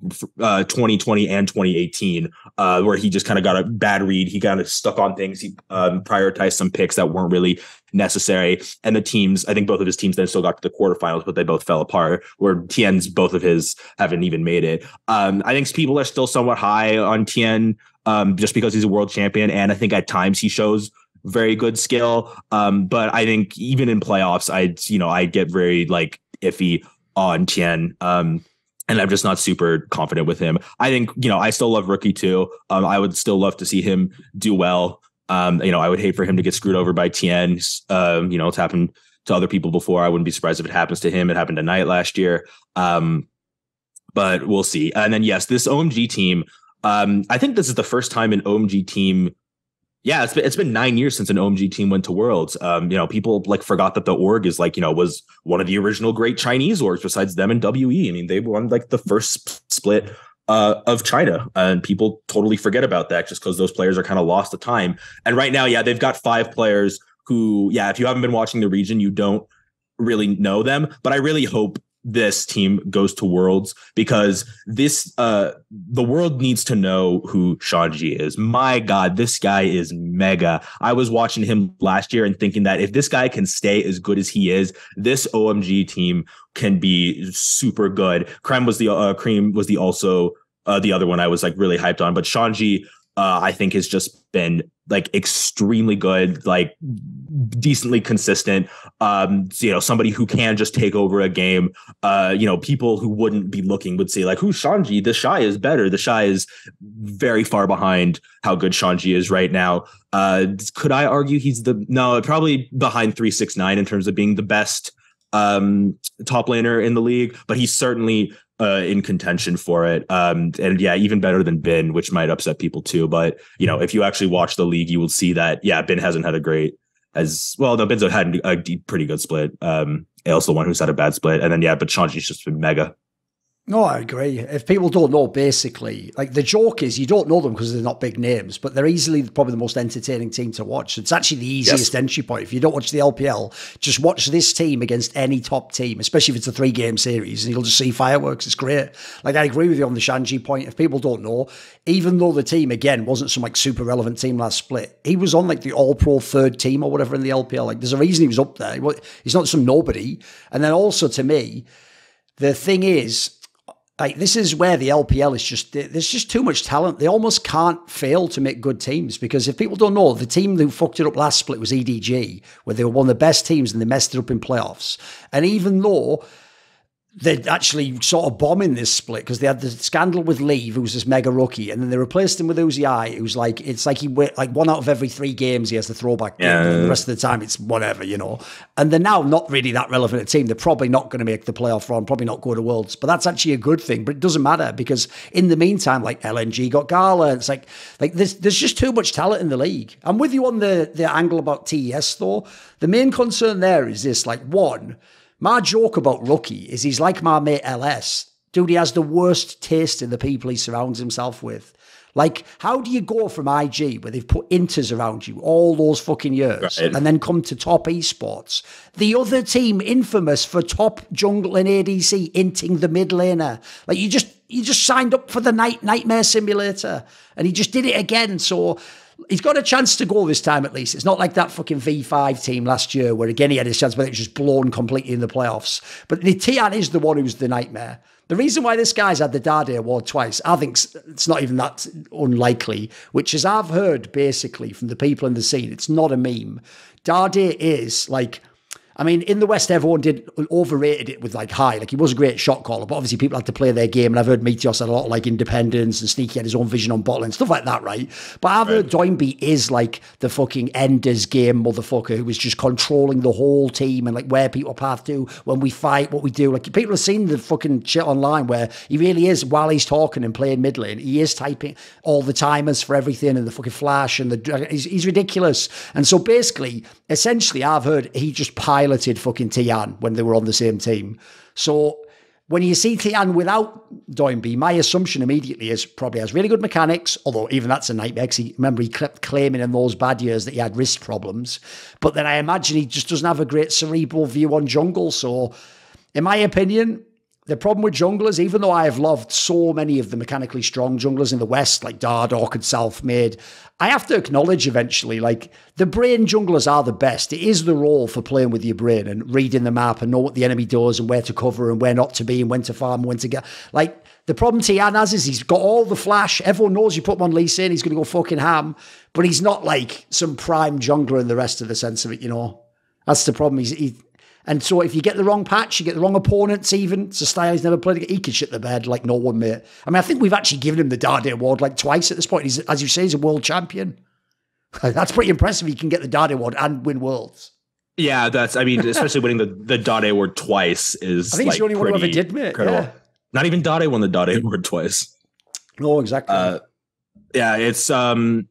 in uh, twenty twenty and twenty eighteen, uh, where he just kind of got a bad read. He kind of stuck on things. He um, prioritized some picks that weren't really necessary. And the teams, I think both of his teams then still got to the quarterfinals, but they both fell apart, where Tien's, both of his haven't even made it. Um, I think people are still somewhat high on Tien um, just because he's a world champion. And I think at times he shows very good skill. Um, but I think even in playoffs, I, you know, I get very like iffy on Tien. Um, and I'm just not super confident with him. I think, you know, I still love Rookie too. Um, I would still love to see him do well. Um, you know, I would hate for him to get screwed over by Tien. Um, you know, it's happened to other people before. I wouldn't be surprised if it happens to him. It happened to Knight last year. Um, but we'll see. And then, yes, this O M G team, um, I think this is the first time an O M G team. Yeah, it's been, it's been nine years since an O M G team went to Worlds. Um, you know, people like forgot that the org is like, you know, was one of the original great Chinese orgs besides them and W E. I mean, they won like the first split Uh, of China, and people totally forget about that just because those players are kind of lost to time. And right now, yeah, they've got five players who, yeah, if you haven't been watching the region, you don't really know them. But I really hope this team goes to Worlds, because this uh, the world needs to know who Gen.G is. My God, this guy is mega. I was watching him last year and thinking that if this guy can stay as good as he is, this O M G team can be super good. Cream was the uh, Cream was the also uh, the other one I was like really hyped on, but Gen.G uh, I think has just been like extremely good, like decently consistent. Um, you know, somebody who can just take over a game. Uh, you know, people who wouldn't be looking would say like, "Who's Gen.G? The Shy is better. The Shy is very far behind how good Gen.G is right now." Uh, could I argue he's the no? Probably behind three six nine in terms of being the best um top laner in the league, but he's certainly uh in contention for it, um and yeah, even better than Bin, which might upset people too. But you know, if you actually watch the league, you will see that yeah, Bin hasn't had a great as well no Bin's had a pretty good split, um Ail's the one who's had a bad split, and then yeah, but Gen.G's just been mega. No, I agree. If people don't know, basically, like the joke is you don't know them because they're not big names, but they're easily probably the most entertaining team to watch. It's actually the easiest yes. entry point. If you don't watch the L P L, just watch this team against any top team, especially if it's a three-game series, and you'll just see fireworks. It's great. Like, I agree with you on the Gen.G point. If people don't know, even though the team, again, wasn't some like super relevant team last split, he was on like the all-pro third team or whatever in the L P L. Like, there's a reason he was up there. He's not some nobody. And then also, to me, the thing is, like, this is where the L P L is just, there's just too much talent. They almost can't fail to make good teams, because if people don't know, the team who fucked it up last split was E D G, where they were one of the best teams and they messed it up in playoffs. And even though they're actually sort of bombing this split, because they had the scandal with Leave, who was this mega rookie, and then they replaced him with Uzi, who's like, it's like he went, like one out of every three games he has the throwback game, yeah. and the rest of the time it's whatever, you know. And they're now not really that relevant a team. They're probably not going to make the playoff run, probably not go to Worlds, but that's actually a good thing. But it doesn't matter, because in the meantime, like L N G got Gala, and it's like, like there's there's just too much talent in the league. I'm with you on the the angle about T E S though. The main concern there is this, like, one, My joke about Rookie is he's like my mate L S. Dude, he has the worst taste in the people he surrounds himself with. Like, how do you go from I G, where they've put inters around you all those fucking years, right, and then come to Top Esports? The other team infamous for top jungle and A D C inting the mid laner. Like, you just, you just signed up for the night Nightmare Simulator, and he just did it again, so... He's got a chance to go this time, at least. It's not like that fucking V five team last year where, again, he had his chance, but it was just blown completely in the playoffs. But the T one is the one who's the nightmare. The reason why this guy's had the Dardé Award twice, I think it's not even that unlikely, which is I've heard, basically, from the people in the scene. It's not a meme. Dardé is, like... I mean, in the West, everyone did overrated it with, like, high. Like, he was a great shot caller, but obviously people had to play their game, and I've heard Meteos had a lot of, like, independence, and Sneaky had his own vision on bottling, stuff like that, right? But I've heard Doinby is, like, the fucking Ender's Game motherfucker who was just controlling the whole team and, like, where people path to, when we fight, what we do. Like, people have seen the fucking shit online where he really is, while he's talking and playing mid lane, he is typing all the timers for everything and the fucking flash and the... He's, he's ridiculous. And so, basically, essentially, I've heard he just piloted fucking Tian when they were on the same team. So when you see Tian without Doinby, my assumption immediately is probably has really good mechanics, although even that's a nightmare because he, remember he kept claiming in those bad years that he had wrist problems. But then I imagine he just doesn't have a great cerebral view on jungle. So in my opinion, the problem with junglers, even though I have loved so many of the mechanically strong junglers in the West, like Dard, Orchid, Selfmade, I have to acknowledge eventually, like, the brain junglers are the best. It is the role for playing with your brain and reading the map and know what the enemy does and where to cover and where not to be and when to farm and when to get... Like, the problem Tian has is he's got all the flash. Everyone knows you put him on Lee Sin, he's going to go fucking ham, but he's not, like, some prime jungler in the rest of the sense of it, you know? That's the problem. He's... He, And so if you get the wrong patch, you get the wrong opponents even. It's a style he's never played. He could shit the bed like no one, mate. I mean, I think we've actually given him the Dardé Award like twice at this point. He's, as you say, he's a world champion. That's pretty impressive. He can get the Dardé Award and win Worlds. Yeah, that's, I mean, especially winning the, the Dardé Award twice is, I think, like, it's the only one who ever did, mate. Yeah. Not even Dardé won the Dardé Award twice. No, exactly. Uh, yeah, it's... um.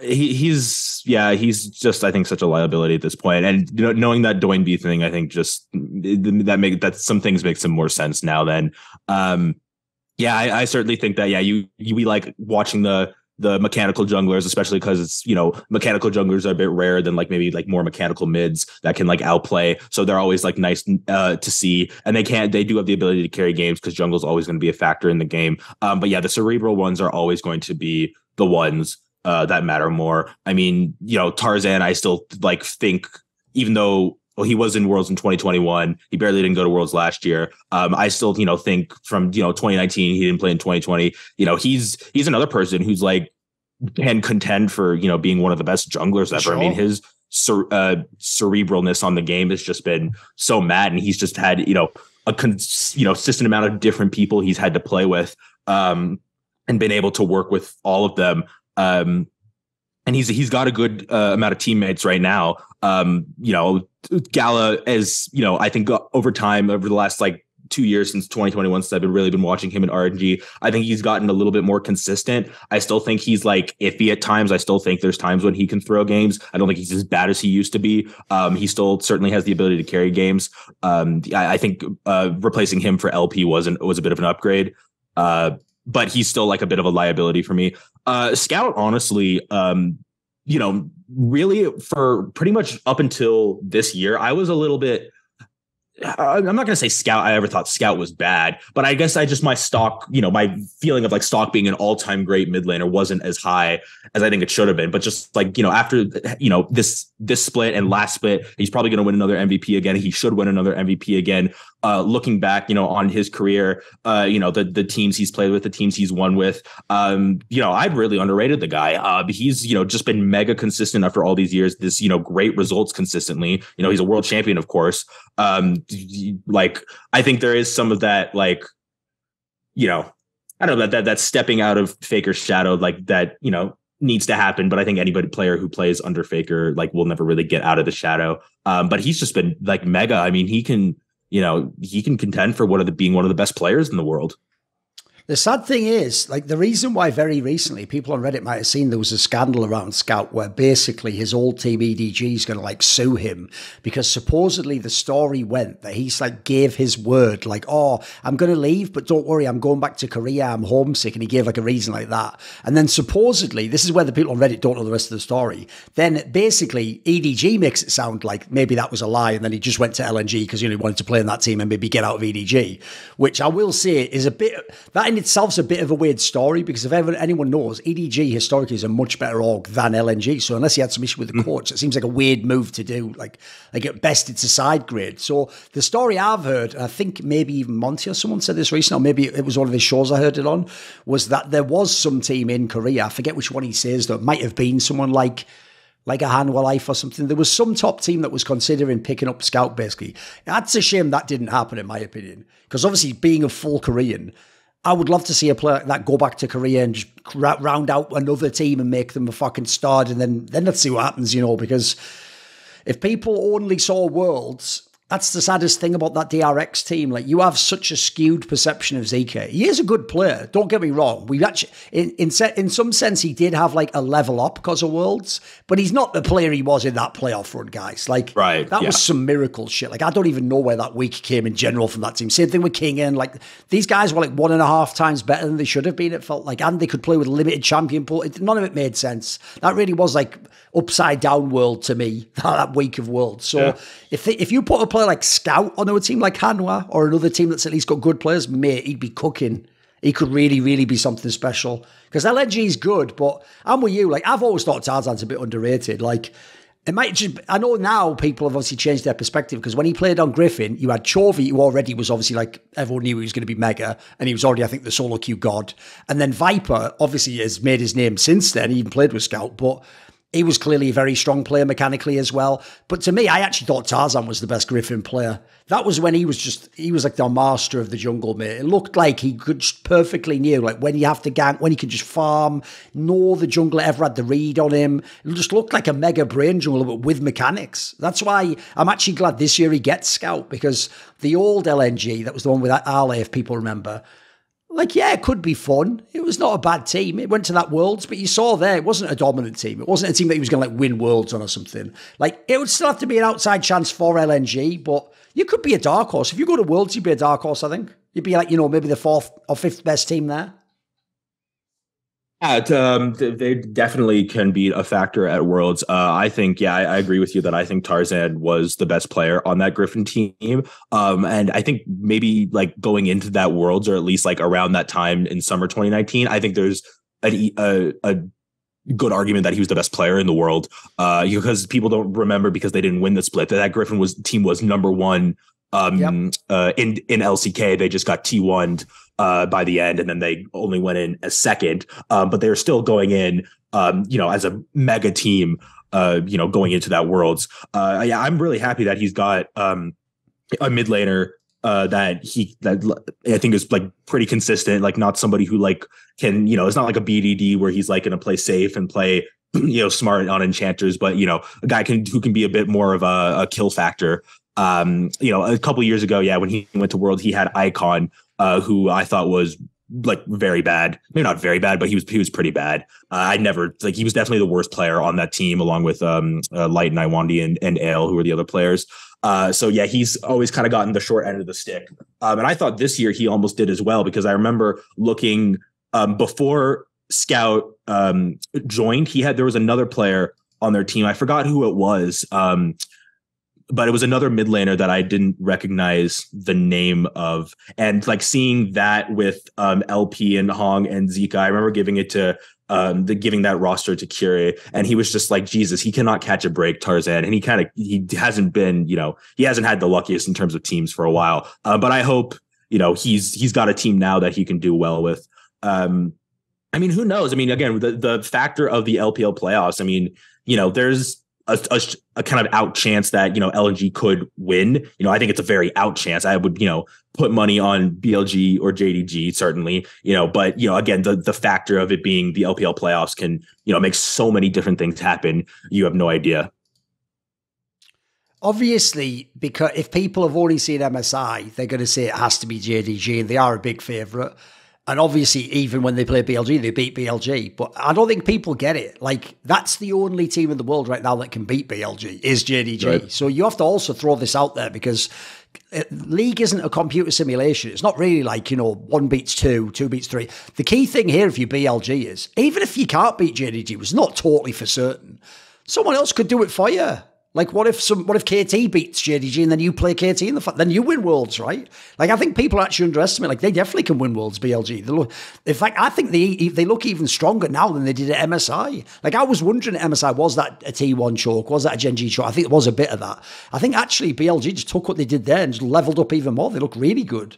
He, he's yeah he's just I think such a liability at this point, and you know, knowing that Doinby thing, I think just that make that some things make some more sense now then. um yeah I, I certainly think that yeah you, you we like watching the the mechanical junglers, especially because it's, you know, mechanical junglers are a bit rarer than like maybe like more mechanical mids that can like outplay. So they're always like nice uh, to see, and they can't, they do have the ability to carry games because jungle's always going to be a factor in the game. Um, but yeah, the cerebral ones are always going to be the ones Uh, that matter more. I mean, you know, Tarzan, I still like think, even though well, he was in Worlds in twenty twenty-one, he barely didn't go to Worlds last year. Um, I still, you know, think from, you know, twenty nineteen, he didn't play in twenty twenty. You know, he's he's another person who's like can contend for, you know, being one of the best junglers ever. Sure. I mean, his cer uh, cerebralness on the game has just been so mad, and he's just had, you know, a cons you know, consistent amount of different people he's had to play with, um, and been able to work with all of them. Um, and he's he's got a good uh, amount of teammates right now. Um, you know, Gala is, you know, I think over time, over the last like two years since twenty twenty-one, since I've been really been watching him in R N G, I think he's gotten a little bit more consistent. I still think he's like iffy at times. I still think there's times when he can throw games. I don't think he's as bad as he used to be. Um, he still certainly has the ability to carry games. Um, I, I think uh, replacing him for L P was an, was a bit of an upgrade. Uh, but he's still like a bit of a liability for me. Uh, Scout, honestly, um, you know, really for pretty much up until this year, I was a little bit, I'm not going to say Scout, I ever thought Scout was bad, but I guess I just, my stock, you know, my feeling of like Stock being an all time great mid laner wasn't as high as I think it should have been. But just like, you know, after, you know, this, this split and last split, he's probably going to win another M V P again. He should win another M V P again. Uh, looking back, you know, on his career, uh, you know, the, the teams he's played with, the teams he's won with, um, you know, I've really underrated the guy. Uh, he's, you know, just been mega consistent after all these years, this, you know, great results consistently. You know, he's a world champion, of course. Um, like, I think there is some of that, like, you know, I don't know that, that, that stepping out of Faker's shadow, like that, you know, needs to happen, but I think anybody player who plays under Faker, like, will never really get out of the shadow. Um, but he's just been like mega. I mean, he can, you know, he can contend for one of the being one of the best players in the world. The sad thing is, like, the reason why very recently people on Reddit might have seen there was a scandal around Scout where basically his old team E D G is going to like sue him because supposedly the story went that he's like gave his word like, oh, I'm going to leave, but don't worry, I'm going back to Korea, I'm homesick, and he gave like a reason like that. And then supposedly, this is where the people on Reddit don't know the rest of the story, then basically E D G makes it sound like maybe that was a lie and then he just went to L N G because, you know, he wanted to play in that team and maybe get out of E D G, which I will say is a bit, that in itself's a bit of a weird story because if ever anyone knows, E D G historically is a much better org than L N G. So unless he had some issue with the coach, it seems like a weird move to do. Like, like at best, it's a side grade. So the story I've heard, and I think maybe even Monty or someone said this recently, or maybe it was one of his shows I heard it on, was that there was some team in Korea, I forget which one he says, that might have been someone like like a Hanwha Life or something. There was some top team that was considering picking up Scout, basically. That's a shame that didn't happen, in my opinion, because obviously being a full Korean, I would love to see a player like that go back to Korea and just round out another team and make them a fucking stud, and then, then let's see what happens, you know, because if people only saw Worlds, that's the saddest thing about that D R X team. Like, you have such a skewed perception of Zeka. He is a good player, don't get me wrong. We actually, in in, se in some sense, he did have like a level up because of Worlds, but he's not the player he was in that playoff run, guys. Like, right, that yeah. was some miracle shit. Like, I don't even know where that week came in general from that team. Same thing with Canyon. Like, these guys were like one and a half times better than they should have been. It felt like, and they could play with limited champion pool. It, none of it made sense. That really was like upside down World to me. That week of Worlds. So yeah. if they, if you put a like Scout on a team like Hanwha or another team that's at least got good players, mate, he'd be cooking. He could really, really be something special because L N G's good, but I'm with you. Like, I've always thought Tarzan's a bit underrated. Like, it might just, I know now people have obviously changed their perspective because when he played on Griffin, you had Chovy, who already was obviously like, everyone knew he was going to be mega, and he was already, I think, the solo queue god. And then Viper obviously has made his name since then. He even played with Scout, but he was clearly a very strong player mechanically as well. But to me, I actually thought Tarzan was the best Griffin player. That was when he was just, he was like the master of the jungle, mate. It looked like he could just perfectly knew, like when you have to gank, when he can just farm, nor the jungler ever had the read on him. It just looked like a mega brain jungler, but with mechanics. That's why I'm actually glad this year he gets Scout, because the old L N G, that was the one with Ale, if people remember, like, yeah, it could be fun. It was not a bad team. It went to that Worlds, but you saw there, it wasn't a dominant team. It wasn't a team that he was going to, like, win Worlds on or something. Like, it would still have to be an outside chance for L N G, but you could be a dark horse. If you go to Worlds, you'd be a dark horse, I think. You'd be, like, you know, maybe the fourth or fifth best team there. Yeah, it, um, they definitely can be a factor at Worlds. Uh, I think, yeah, I, I agree with you that I think Tarzan was the best player on that Griffin team. Um, and I think maybe like going into that Worlds, or at least like around that time in summer twenty nineteen, I think there's an, a, a good argument that he was the best player in the world, uh, because people don't remember because they didn't win the split, that that Griffin was team was number one um, yep. uh, in, in L C K. They just got T one'd. Uh, by the end, and then they only went in a second, um, but they're still going in, um, you know, as a mega team, uh, you know, going into that Worlds. Uh, yeah, I'm really happy that he's got um, a mid laner uh, that he that I think is like pretty consistent, like not somebody who like can, you know, it's not like a B D D where he's like going to play safe and play, you know, smart on enchanters, but, you know, a guy can who can be a bit more of a, a kill factor. Um, you know, a couple years ago, yeah, when he went to Worlds, he had Icon. Uh, who I thought was like very bad, maybe not very bad, but he was he was pretty bad. Uh, I never like he was definitely the worst player on that team, along with um, uh, Light and Iwandi and and Ale, who were the other players. Uh, so yeah, he's always kind of gotten the short end of the stick. Um, and I thought this year he almost did as well because I remember looking um, before Scout um, joined. He had there was another player on their team. I forgot who it was. Um, But it was another mid laner that I didn't recognize the name of. And like seeing that with um, L P and Hong and Zeka, I remember giving it to um, the giving that roster to Curie. And he was just like, Jesus, he cannot catch a break, Tarzan. And he kind of he hasn't been, you know, he hasn't had the luckiest in terms of teams for a while. Uh, but I hope, you know, he's he's got a team now that he can do well with. Um, I mean, who knows? I mean, again, the, the factor of the L P L playoffs. I mean, you know, there's A, a, a kind of out chance that, you know, L N G could win. You know, I think it's a very out chance. I would, you know, put money on B L G or J D G, certainly, you know, but, you know, again, the, the factor of it being the L P L playoffs can, you know, make so many different things happen. You have no idea. Obviously, because if people have already seen M S I, they're going to say it has to be J D G, and they are a big favorite. And obviously, even when they play B L G, they beat B L G. But I don't think people get it. Like, that's the only team in the world right now that can beat B L G is J D G. Right. So you have to also throw this out there, because League isn't a computer simulation. It's not really like, you know, one beats two, two beats three. The key thing here, if you B L G, is even if you can't beat J D G, which is not totally for certain, someone else could do it for you. Like, what if some? What if K T beats J D G and then you play K T in the fight? Then you win Worlds, right? Like, I think people actually underestimate. Like, they definitely can win Worlds, B L G. They look, in fact, I think they they look even stronger now than they did at M S I. Like, I was wondering at M S I, was that a T one choke? Was that a Gen G choke? I think there was a bit of that. I think actually B L G just took what they did there and just leveled up even more. They look really good.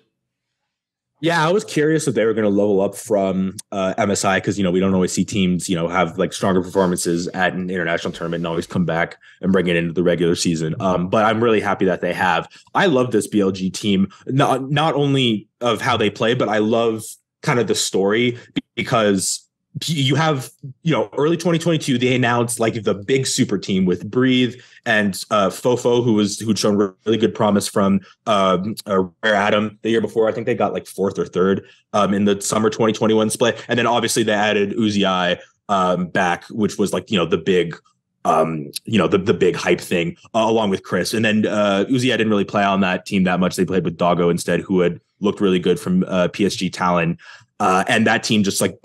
Yeah, I was curious if they were going to level up from uh, M S I, because, you know, we don't always see teams, you know, have like stronger performances at an international tournament and always come back and bring it into the regular season. Um, but I'm really happy that they have. I love this B L G team, not, not only of how they play, but I love kind of the story, because you have, you know, early twenty twenty-two, they announced like the big super team with Breathe and uh, Fofo, who was who'd shown really good promise from um, uh, Rare Atom the year before. I think they got like fourth or third um, in the summer twenty twenty-one split. And then obviously they added Uzi um, back, which was like, you know, the big, um, you know, the, the big hype thing uh, along with Chris. And then uh, Uzi didn't really play on that team that much. They played with Doggo instead, who had looked really good from uh, P S G Talon. Uh, and that team just like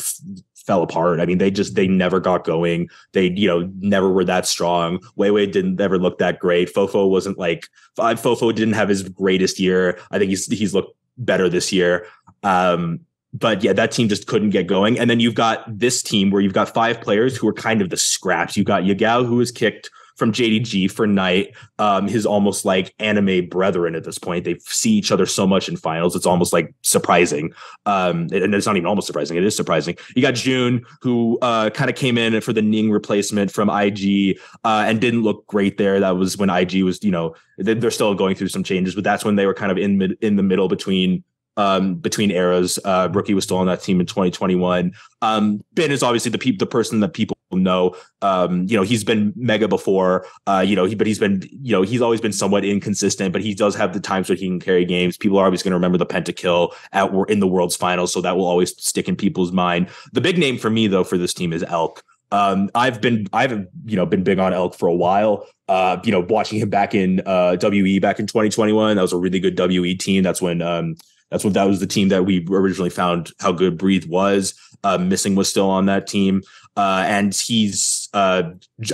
fell apart. I mean, they just, they never got going. They, you know, never were that strong. Weiwei didn't ever look that great. Fofo wasn't like, Fofo didn't have his greatest year. I think he's, he's looked better this year. Um, but yeah, that team just couldn't get going. And then you've got this team where you've got five players who are kind of the scraps. You've got Yagao, who was kicked from J D G for Knight, um, his almost like anime brethren at this point. They see each other so much in finals, it's almost like surprising. Um, and it's not even almost surprising, it is surprising. You got June, who uh, kind of came in for the Ning replacement from I G uh, and didn't look great there. That was when I G was, you know, they're still going through some changes, but that's when they were kind of in mid, in the middle between Um, between eras. Uh, Rookie was still on that team in twenty twenty-one. Um, Bin is obviously the pe the person that people know. Um, you know, he's been mega before. Uh, you know, he, but he's been, you know, he's always been somewhat inconsistent. But he does have the times where he can carry games. People are always going to remember the pentakill at in the World's Finals, so that will always stick in people's mind. The big name for me though for this team is Elk. Um, I've been, I've, you know, been big on Elk for a while, uh, you know, watching him back in, uh, W E back in twenty twenty-one, that was a really good W E team. That's when, um, that's what, that was the team that we originally found how good Breathe was. Uh, Missing was still on that team. Uh, and he's, uh,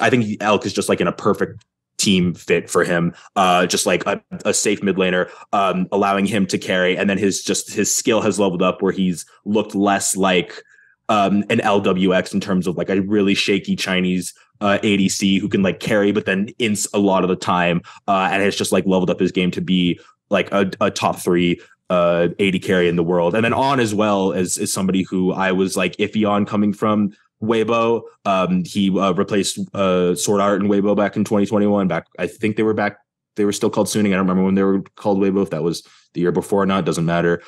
I think Elk is just like in a perfect team fit for him. Uh, just like a, a safe mid laner, um, allowing him to carry. And then his, just his skill has leveled up where he's looked less like Um, an L W X in terms of like a really shaky Chinese uh, A D C who can like carry, but then ints a lot of the time. Uh, and it's just like leveled up his game to be like a, a top three uh, A D carry in the world. And then On as well as is somebody who I was like iffy on coming from Weibo. Um, he uh, replaced uh, Sword Art and Weibo back in twenty twenty-one. Back, I think they were back. They were still called Suning. I don't remember when they were called Weibo, if that was the year before or not, doesn't matter.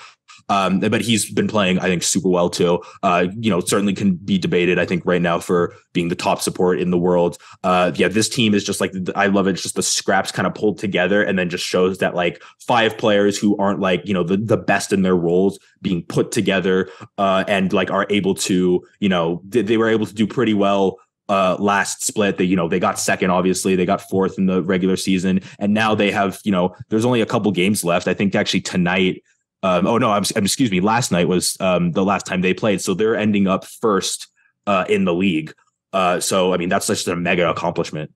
Um, but he's been playing, I think, super well too. Uh, you know, certainly can be debated, I think, right now for being the top support in the world. Uh, yeah, this team is just like, I love it. It's just the scraps kind of pulled together, and then just shows that like five players who aren't like, you know, the, the best in their roles being put together uh, and like are able to, you know, they, they were able to do pretty well uh last split. They, you know, they got second, obviously they got fourth in the regular season, and now they have, you know, there's only a couple games left. I think actually tonight um oh no I'm, I'm excuse me last night was um the last time they played, so they're ending up first uh in the league. Uh so I mean, that's such a mega accomplishment.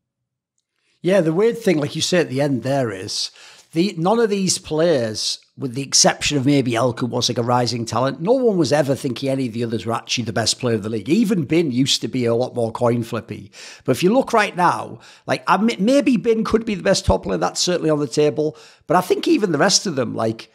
Yeah, the weird thing, like you say at the end there, is the none of these players, with the exception of maybe Elk, who was like a rising talent, no one was ever thinking any of the others were actually the best player of the league. Even Bin used to be a lot more coin flippy. But if you look right now, like I mean, maybe Bin could be the best top player. That's certainly on the table. But I think even the rest of them, like,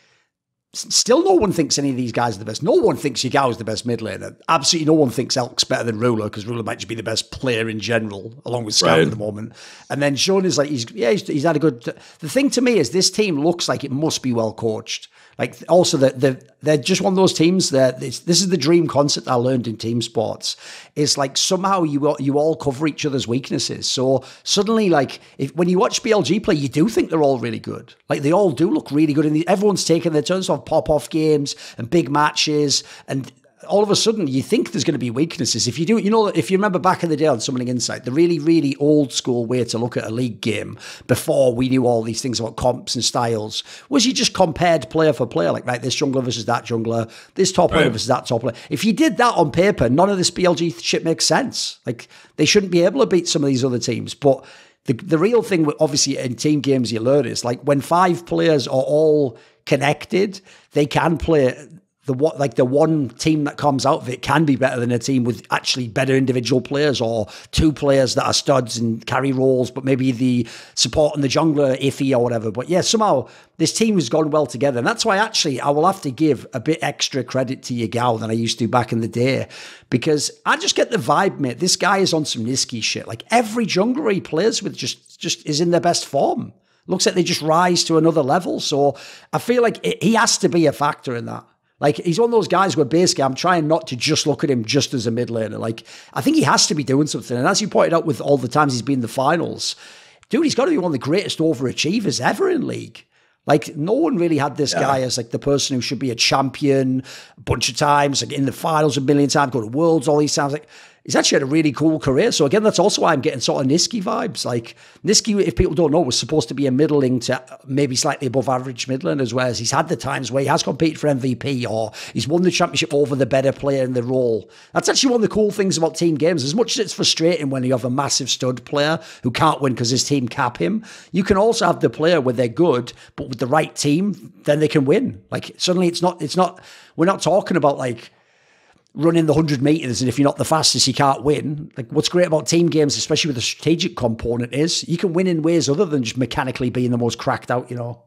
still no one thinks any of these guys are the best. No one thinks Yagao is the best mid laner. Absolutely no one thinks Elk's better than Ruler, because Ruler might just be the best player in general, along with Scout right. at the moment. And then Sean is like, he's, yeah, he's, he's had a good... The thing to me is this team looks like it must be well coached. Like, also, the, the, they're just one of those teams that... This, this is the dream concept I learned in team sports. It's like somehow you, you all cover each other's weaknesses. So suddenly, like, if when you watch B L G play, you do think they're all really good. Like, they all do look really good. And everyone's taking their turns off pop-off games and big matches, and all of a sudden you think there's going to be weaknesses. If you do, you know, if you remember back in the day on Summoning Insight, the really, really old school way to look at a league game before we knew all these things about comps and styles was you just compared player for player, like, right, this jungler versus that jungler, this top player right. versus that top player. If you did that on paper, none of this B L G shit makes sense. Like, they shouldn't be able to beat some of these other teams. But the, the real thing, obviously, in team games you learn is, like, when five players are all connected, they can play... The what like the one team that comes out of it can be better than a team with actually better individual players, or two players that are studs and carry roles, but maybe the support and the jungler iffy or whatever. But yeah, somehow this team has gone well together, and that's why actually I will have to give a bit extra credit to Yagao than I used to back in the day, because I just get the vibe, mate. This guy is on some Nisky shit. Like, every jungler he plays with just just is in their best form. Looks like they just rise to another level. So I feel like it, he has to be a factor in that. Like, he's one of those guys where basically I'm trying not to just look at him just as a mid laner. Like, I think he has to be doing something. And as you pointed out with all the times he's been in the finals, dude, he's got to be one of the greatest overachievers ever in League. Like, no one really had this yeah. guy as, like, the person who should be a champion a bunch of times, like, in the finals a million times, go to Worlds all these times. Like, he's actually had a really cool career. So, again, that's also why I'm getting sort of Nisky vibes. Like, Nisky, if people don't know, was supposed to be a middling to maybe slightly above average midlanders, whereas he's had the times where he has competed for M V P or he's won the championship over the better player in the role. That's actually one of the cool things about team games. As much as it's frustrating when you have a massive stud player who can't win because his team cap him, you can also have the player where they're good, but with the right team, then they can win. Like, suddenly it's not, it's not, we're not talking about, like, running the one hundred meters, and if you're not the fastest, you can't win. Like, what's great about team games, especially with the strategic component, is you can win in ways other than just mechanically being the most cracked out, you know?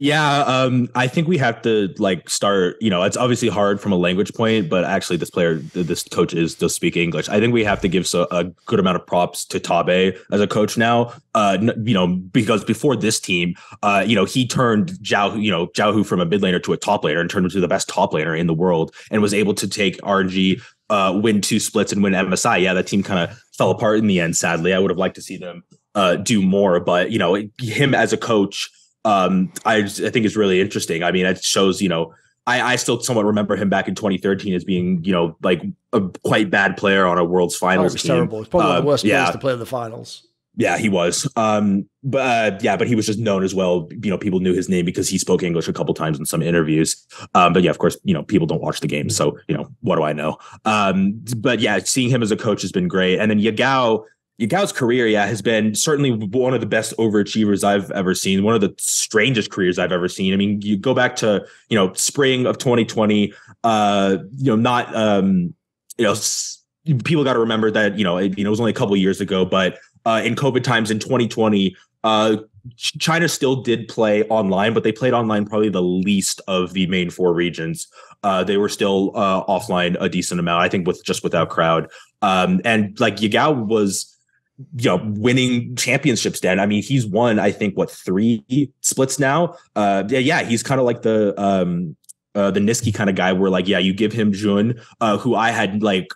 Yeah, um, I think we have to, like, start, you know, it's obviously hard from a language point, but actually this player, this coach is does speak English. I think we have to give so, a good amount of props to Tabe as a coach now, uh, you know, because before this team, uh, you know, he turned Zhao, you know, Zhao Hu from a mid laner to a top laner and turned him to the best top laner in the world and was able to take R N G, uh, win two splits and win M S I. Yeah, that team kind of fell apart in the end, sadly. I would have liked to see them uh, do more, but, you know, it, him as a coach, Um, I, I think it's really interesting. I mean, it shows, you know, I, I still somewhat remember him back in twenty thirteen as being, you know, like a quite bad player on a World's Finals team. Terrible. It's probably um, one of the worst yeah. players to play in the finals. Yeah, he was. Um, but uh, yeah, but he was just known as well. You know, people knew his name because he spoke English a couple times in some interviews. Um, but yeah, of course, you know, people don't watch the game. So, you know, what do I know? Um, but yeah, seeing him as a coach has been great. And then Yagao, Yagao's career, yeah, has been certainly one of the best overachievers I've ever seen. One of the strangest careers I've ever seen. I mean, you go back to, you know, spring of twenty twenty, uh, you know, not, um, you know, people got to remember that, you know, it, you know, it was only a couple of years ago, but uh, in COVID times in twenty twenty, uh, China still did play online, but they played online probably the least of the main four regions. Uh, they were still uh, offline a decent amount, I think, with just without crowd. Um, and like Yagao was, you know, winning championships then. I mean, he's won, I think, what, three splits now? Uh, yeah, yeah, he's kind of like the um, uh, the Nisky kind of guy where, like, yeah, you give him Jun, uh, who I had, like,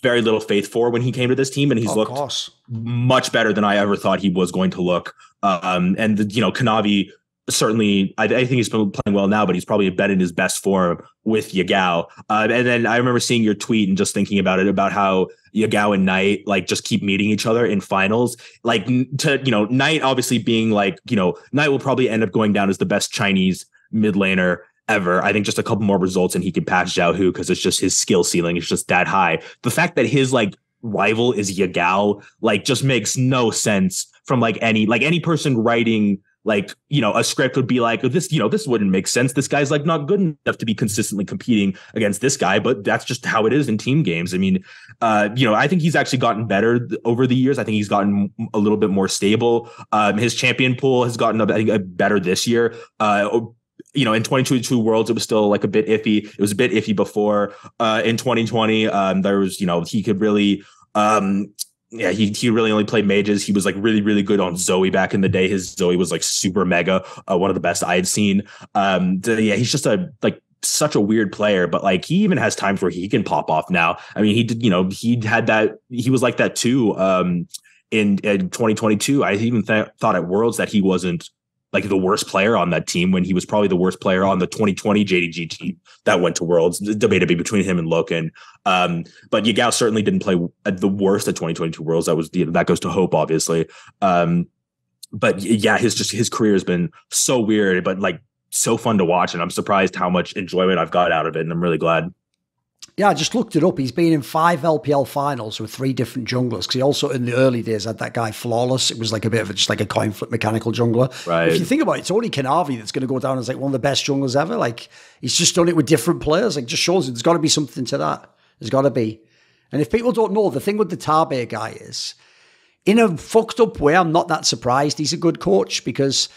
very little faith for when he came to this team, and he's oh, looked gosh. much better than I ever thought he was going to look. Um, and, the, you know, Kanavi, certainly, I, I think he's been playing well now, but he's probably been in his best form with Yagao. Uh, and then I remember seeing your tweet and just thinking about it, about how Yagao and Knight, like, just keep meeting each other in finals. Like, to, you know, Knight obviously being like, you know, Knight will probably end up going down as the best Chinese mid laner ever. I think just a couple more results and he can patch Zhao Hu because it's just his skill ceiling is just that high. The fact that his, like, rival is Yagao, like, just makes no sense from, like, any, like, any person writing, like, you know, a script would be like, oh, this, you know, this wouldn't make sense. This guy's, like, not good enough to be consistently competing against this guy, but that's just how it is in team games. I mean, uh, you know, I think he's actually gotten better over the years. I think he's gotten a little bit more stable. Um, his champion pool has gotten, I think, better this year. Uh, you know, in twenty twenty-two Worlds, it was still, like, a bit iffy. It was a bit iffy before. Uh, in twenty twenty, um, there was, you know, he could really... Um, Yeah, he he really only played mages. He was, like, really, really good on Zoe back in the day. His Zoe was, like, super mega, uh, one of the best I had seen. Um, so yeah, he's just a like such a weird player, but, like, he even has times where he can pop off now. I mean, he did, you know, he had that. He was like that too um, in, in twenty twenty-two. I even th thought at Worlds that he wasn't like the worst player on that team when he was probably the worst player on the twenty twenty J D G team that went to Worlds. The debate would be between him and Loken. Um, but Yagao certainly didn't play at the worst at twenty twenty-two Worlds. That was, you know, that goes to Hope, obviously. Um, but yeah, his just his career has been so weird, but like so fun to watch. And I'm surprised how much enjoyment I've got out of it. And I'm really glad. Yeah, I just looked it up. He's been in five L P L finals with three different junglers. Because he also, in the early days, had that guy Flawless. It was like a bit of a, just like a coin flip mechanical jungler. Right. If you think about it, it's only Kanavi that's going to go down as like one of the best junglers ever. Like, he's just done it with different players. Like, just shows it. There's got to be something to that. There's got to be. And if people don't know, the thing with the Tarbe guy is, in a fucked up way, I'm not that surprised he's a good coach, because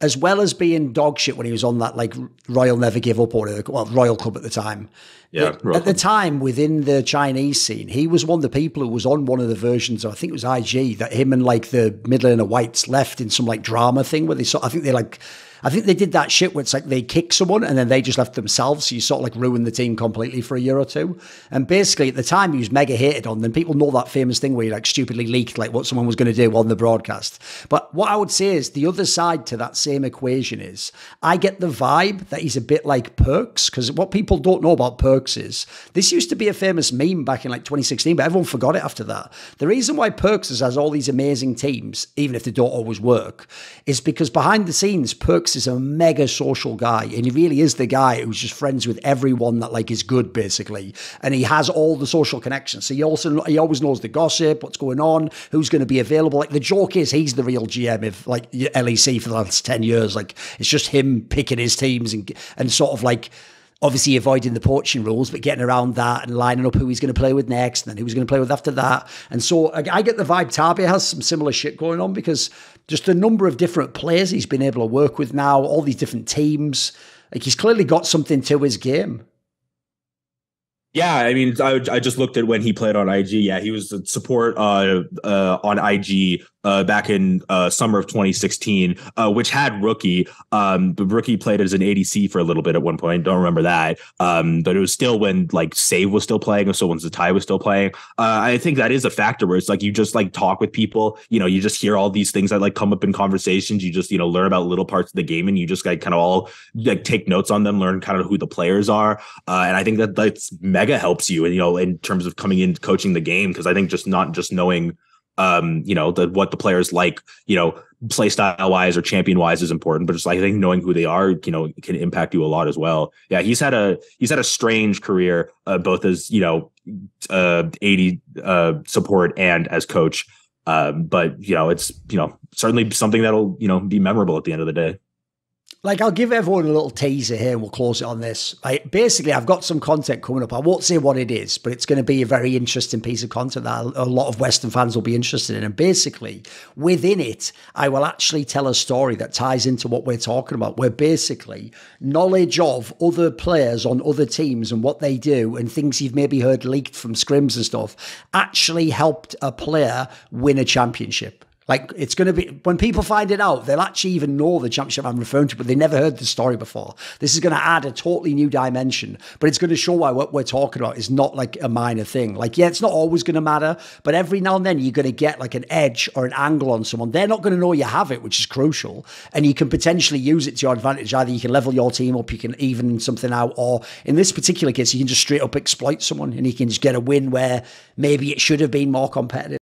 as well as being dog shit when he was on that, like, Royal Never Give Up, or, well, Royal Club at the time. Yeah, at, at the time, within the Chinese scene, he was one of the people who was on one of the versions of, I think it was I G, that him and, like, the mid laner whites left in some, like, drama thing where they sort I think they, like, I think they did that shit where it's, like, they kick someone and then they just left themselves, so you sort of, like, ruin the team completely for a year or two. And basically, at the time, he was mega hated on. Then people know that famous thing where he, like, stupidly leaked, like, what someone was going to do on the broadcast. But what I would say is the other side to that same equation is I get the vibe that he's a bit like Perks, because what people don't know about Perks is this used to be a famous meme back in, like, twenty sixteen, but everyone forgot it after that. The reason why Perks has all these amazing teams, even if they don't always work, is because behind the scenes, Perks is a mega social guy, and he really is the guy who's just friends with everyone that, like, is good, basically, and he has all the social connections, so he also he always knows the gossip, what's going on, who's going to be available. Like, the joke is he's the real G M of, like, L E C for the last ten years. Like, it's just him picking his teams and and sort of, like, obviously avoiding the poaching rules, but getting around that and lining up who he's going to play with next and then who he's going to play with after that. And so I get the vibe Tarbe has some similar shit going on, because just the number of different players he's been able to work with now, all these different teams, like, he's clearly got something to his game. Yeah, I mean, I, I just looked at when he played on I G. Yeah, he was the support uh, uh, on I G uh, back in uh, summer of twenty sixteen, uh, which had Rookie. Um, but Rookie played as an A D C for a little bit at one point. Don't remember that. Um, but it was still when, like, Save was still playing, or so when Zatai was still playing. Uh, I think that is a factor where it's like you just, like, talk with people. You know, you just hear all these things that, like, come up in conversations. You just, you know, learn about little parts of the game, and you just, like, kind of all, like, take notes on them, learn kind of who the players are. Uh, and I think that that's mega. helps you, and, you know, in terms of coming in coaching the game, because I think just not just knowing um you know the what the players like, you know, play style wise or champion wise is important, but just, like, I think knowing who they are, you know, can impact you a lot as well. Yeah, he's had a he's had a strange career, uh, both as, you know, uh A D uh support and as coach, um but, you know, it's, you know, certainly something that'll, you know, be memorable at the end of the day. Like, I'll give everyone a little teaser here and we'll close it on this. I, basically, I've got some content coming up. I won't say what it is, but it's going to be a very interesting piece of content that a lot of Western fans will be interested in. And basically, within it, I will actually tell a story that ties into what we're talking about, where basically knowledge of other players on other teams and what they do and things you've maybe heard leaked from scrims and stuff actually helped a player win a championship. Like, it's going to be, when people find it out, they'll actually even know the championship I'm referring to, but they never heard the story before. This is going to add a totally new dimension, but it's going to show why what we're talking about is not, like, a minor thing. Like, yeah, it's not always going to matter, but every now and then you're going to get, like, an edge or an angle on someone. They're not going to know you have it, which is crucial. And you can potentially use it to your advantage. Either you can level your team up, you can even something out, or in this particular case, you can just straight up exploit someone and you can just get a win where maybe it should have been more competitive.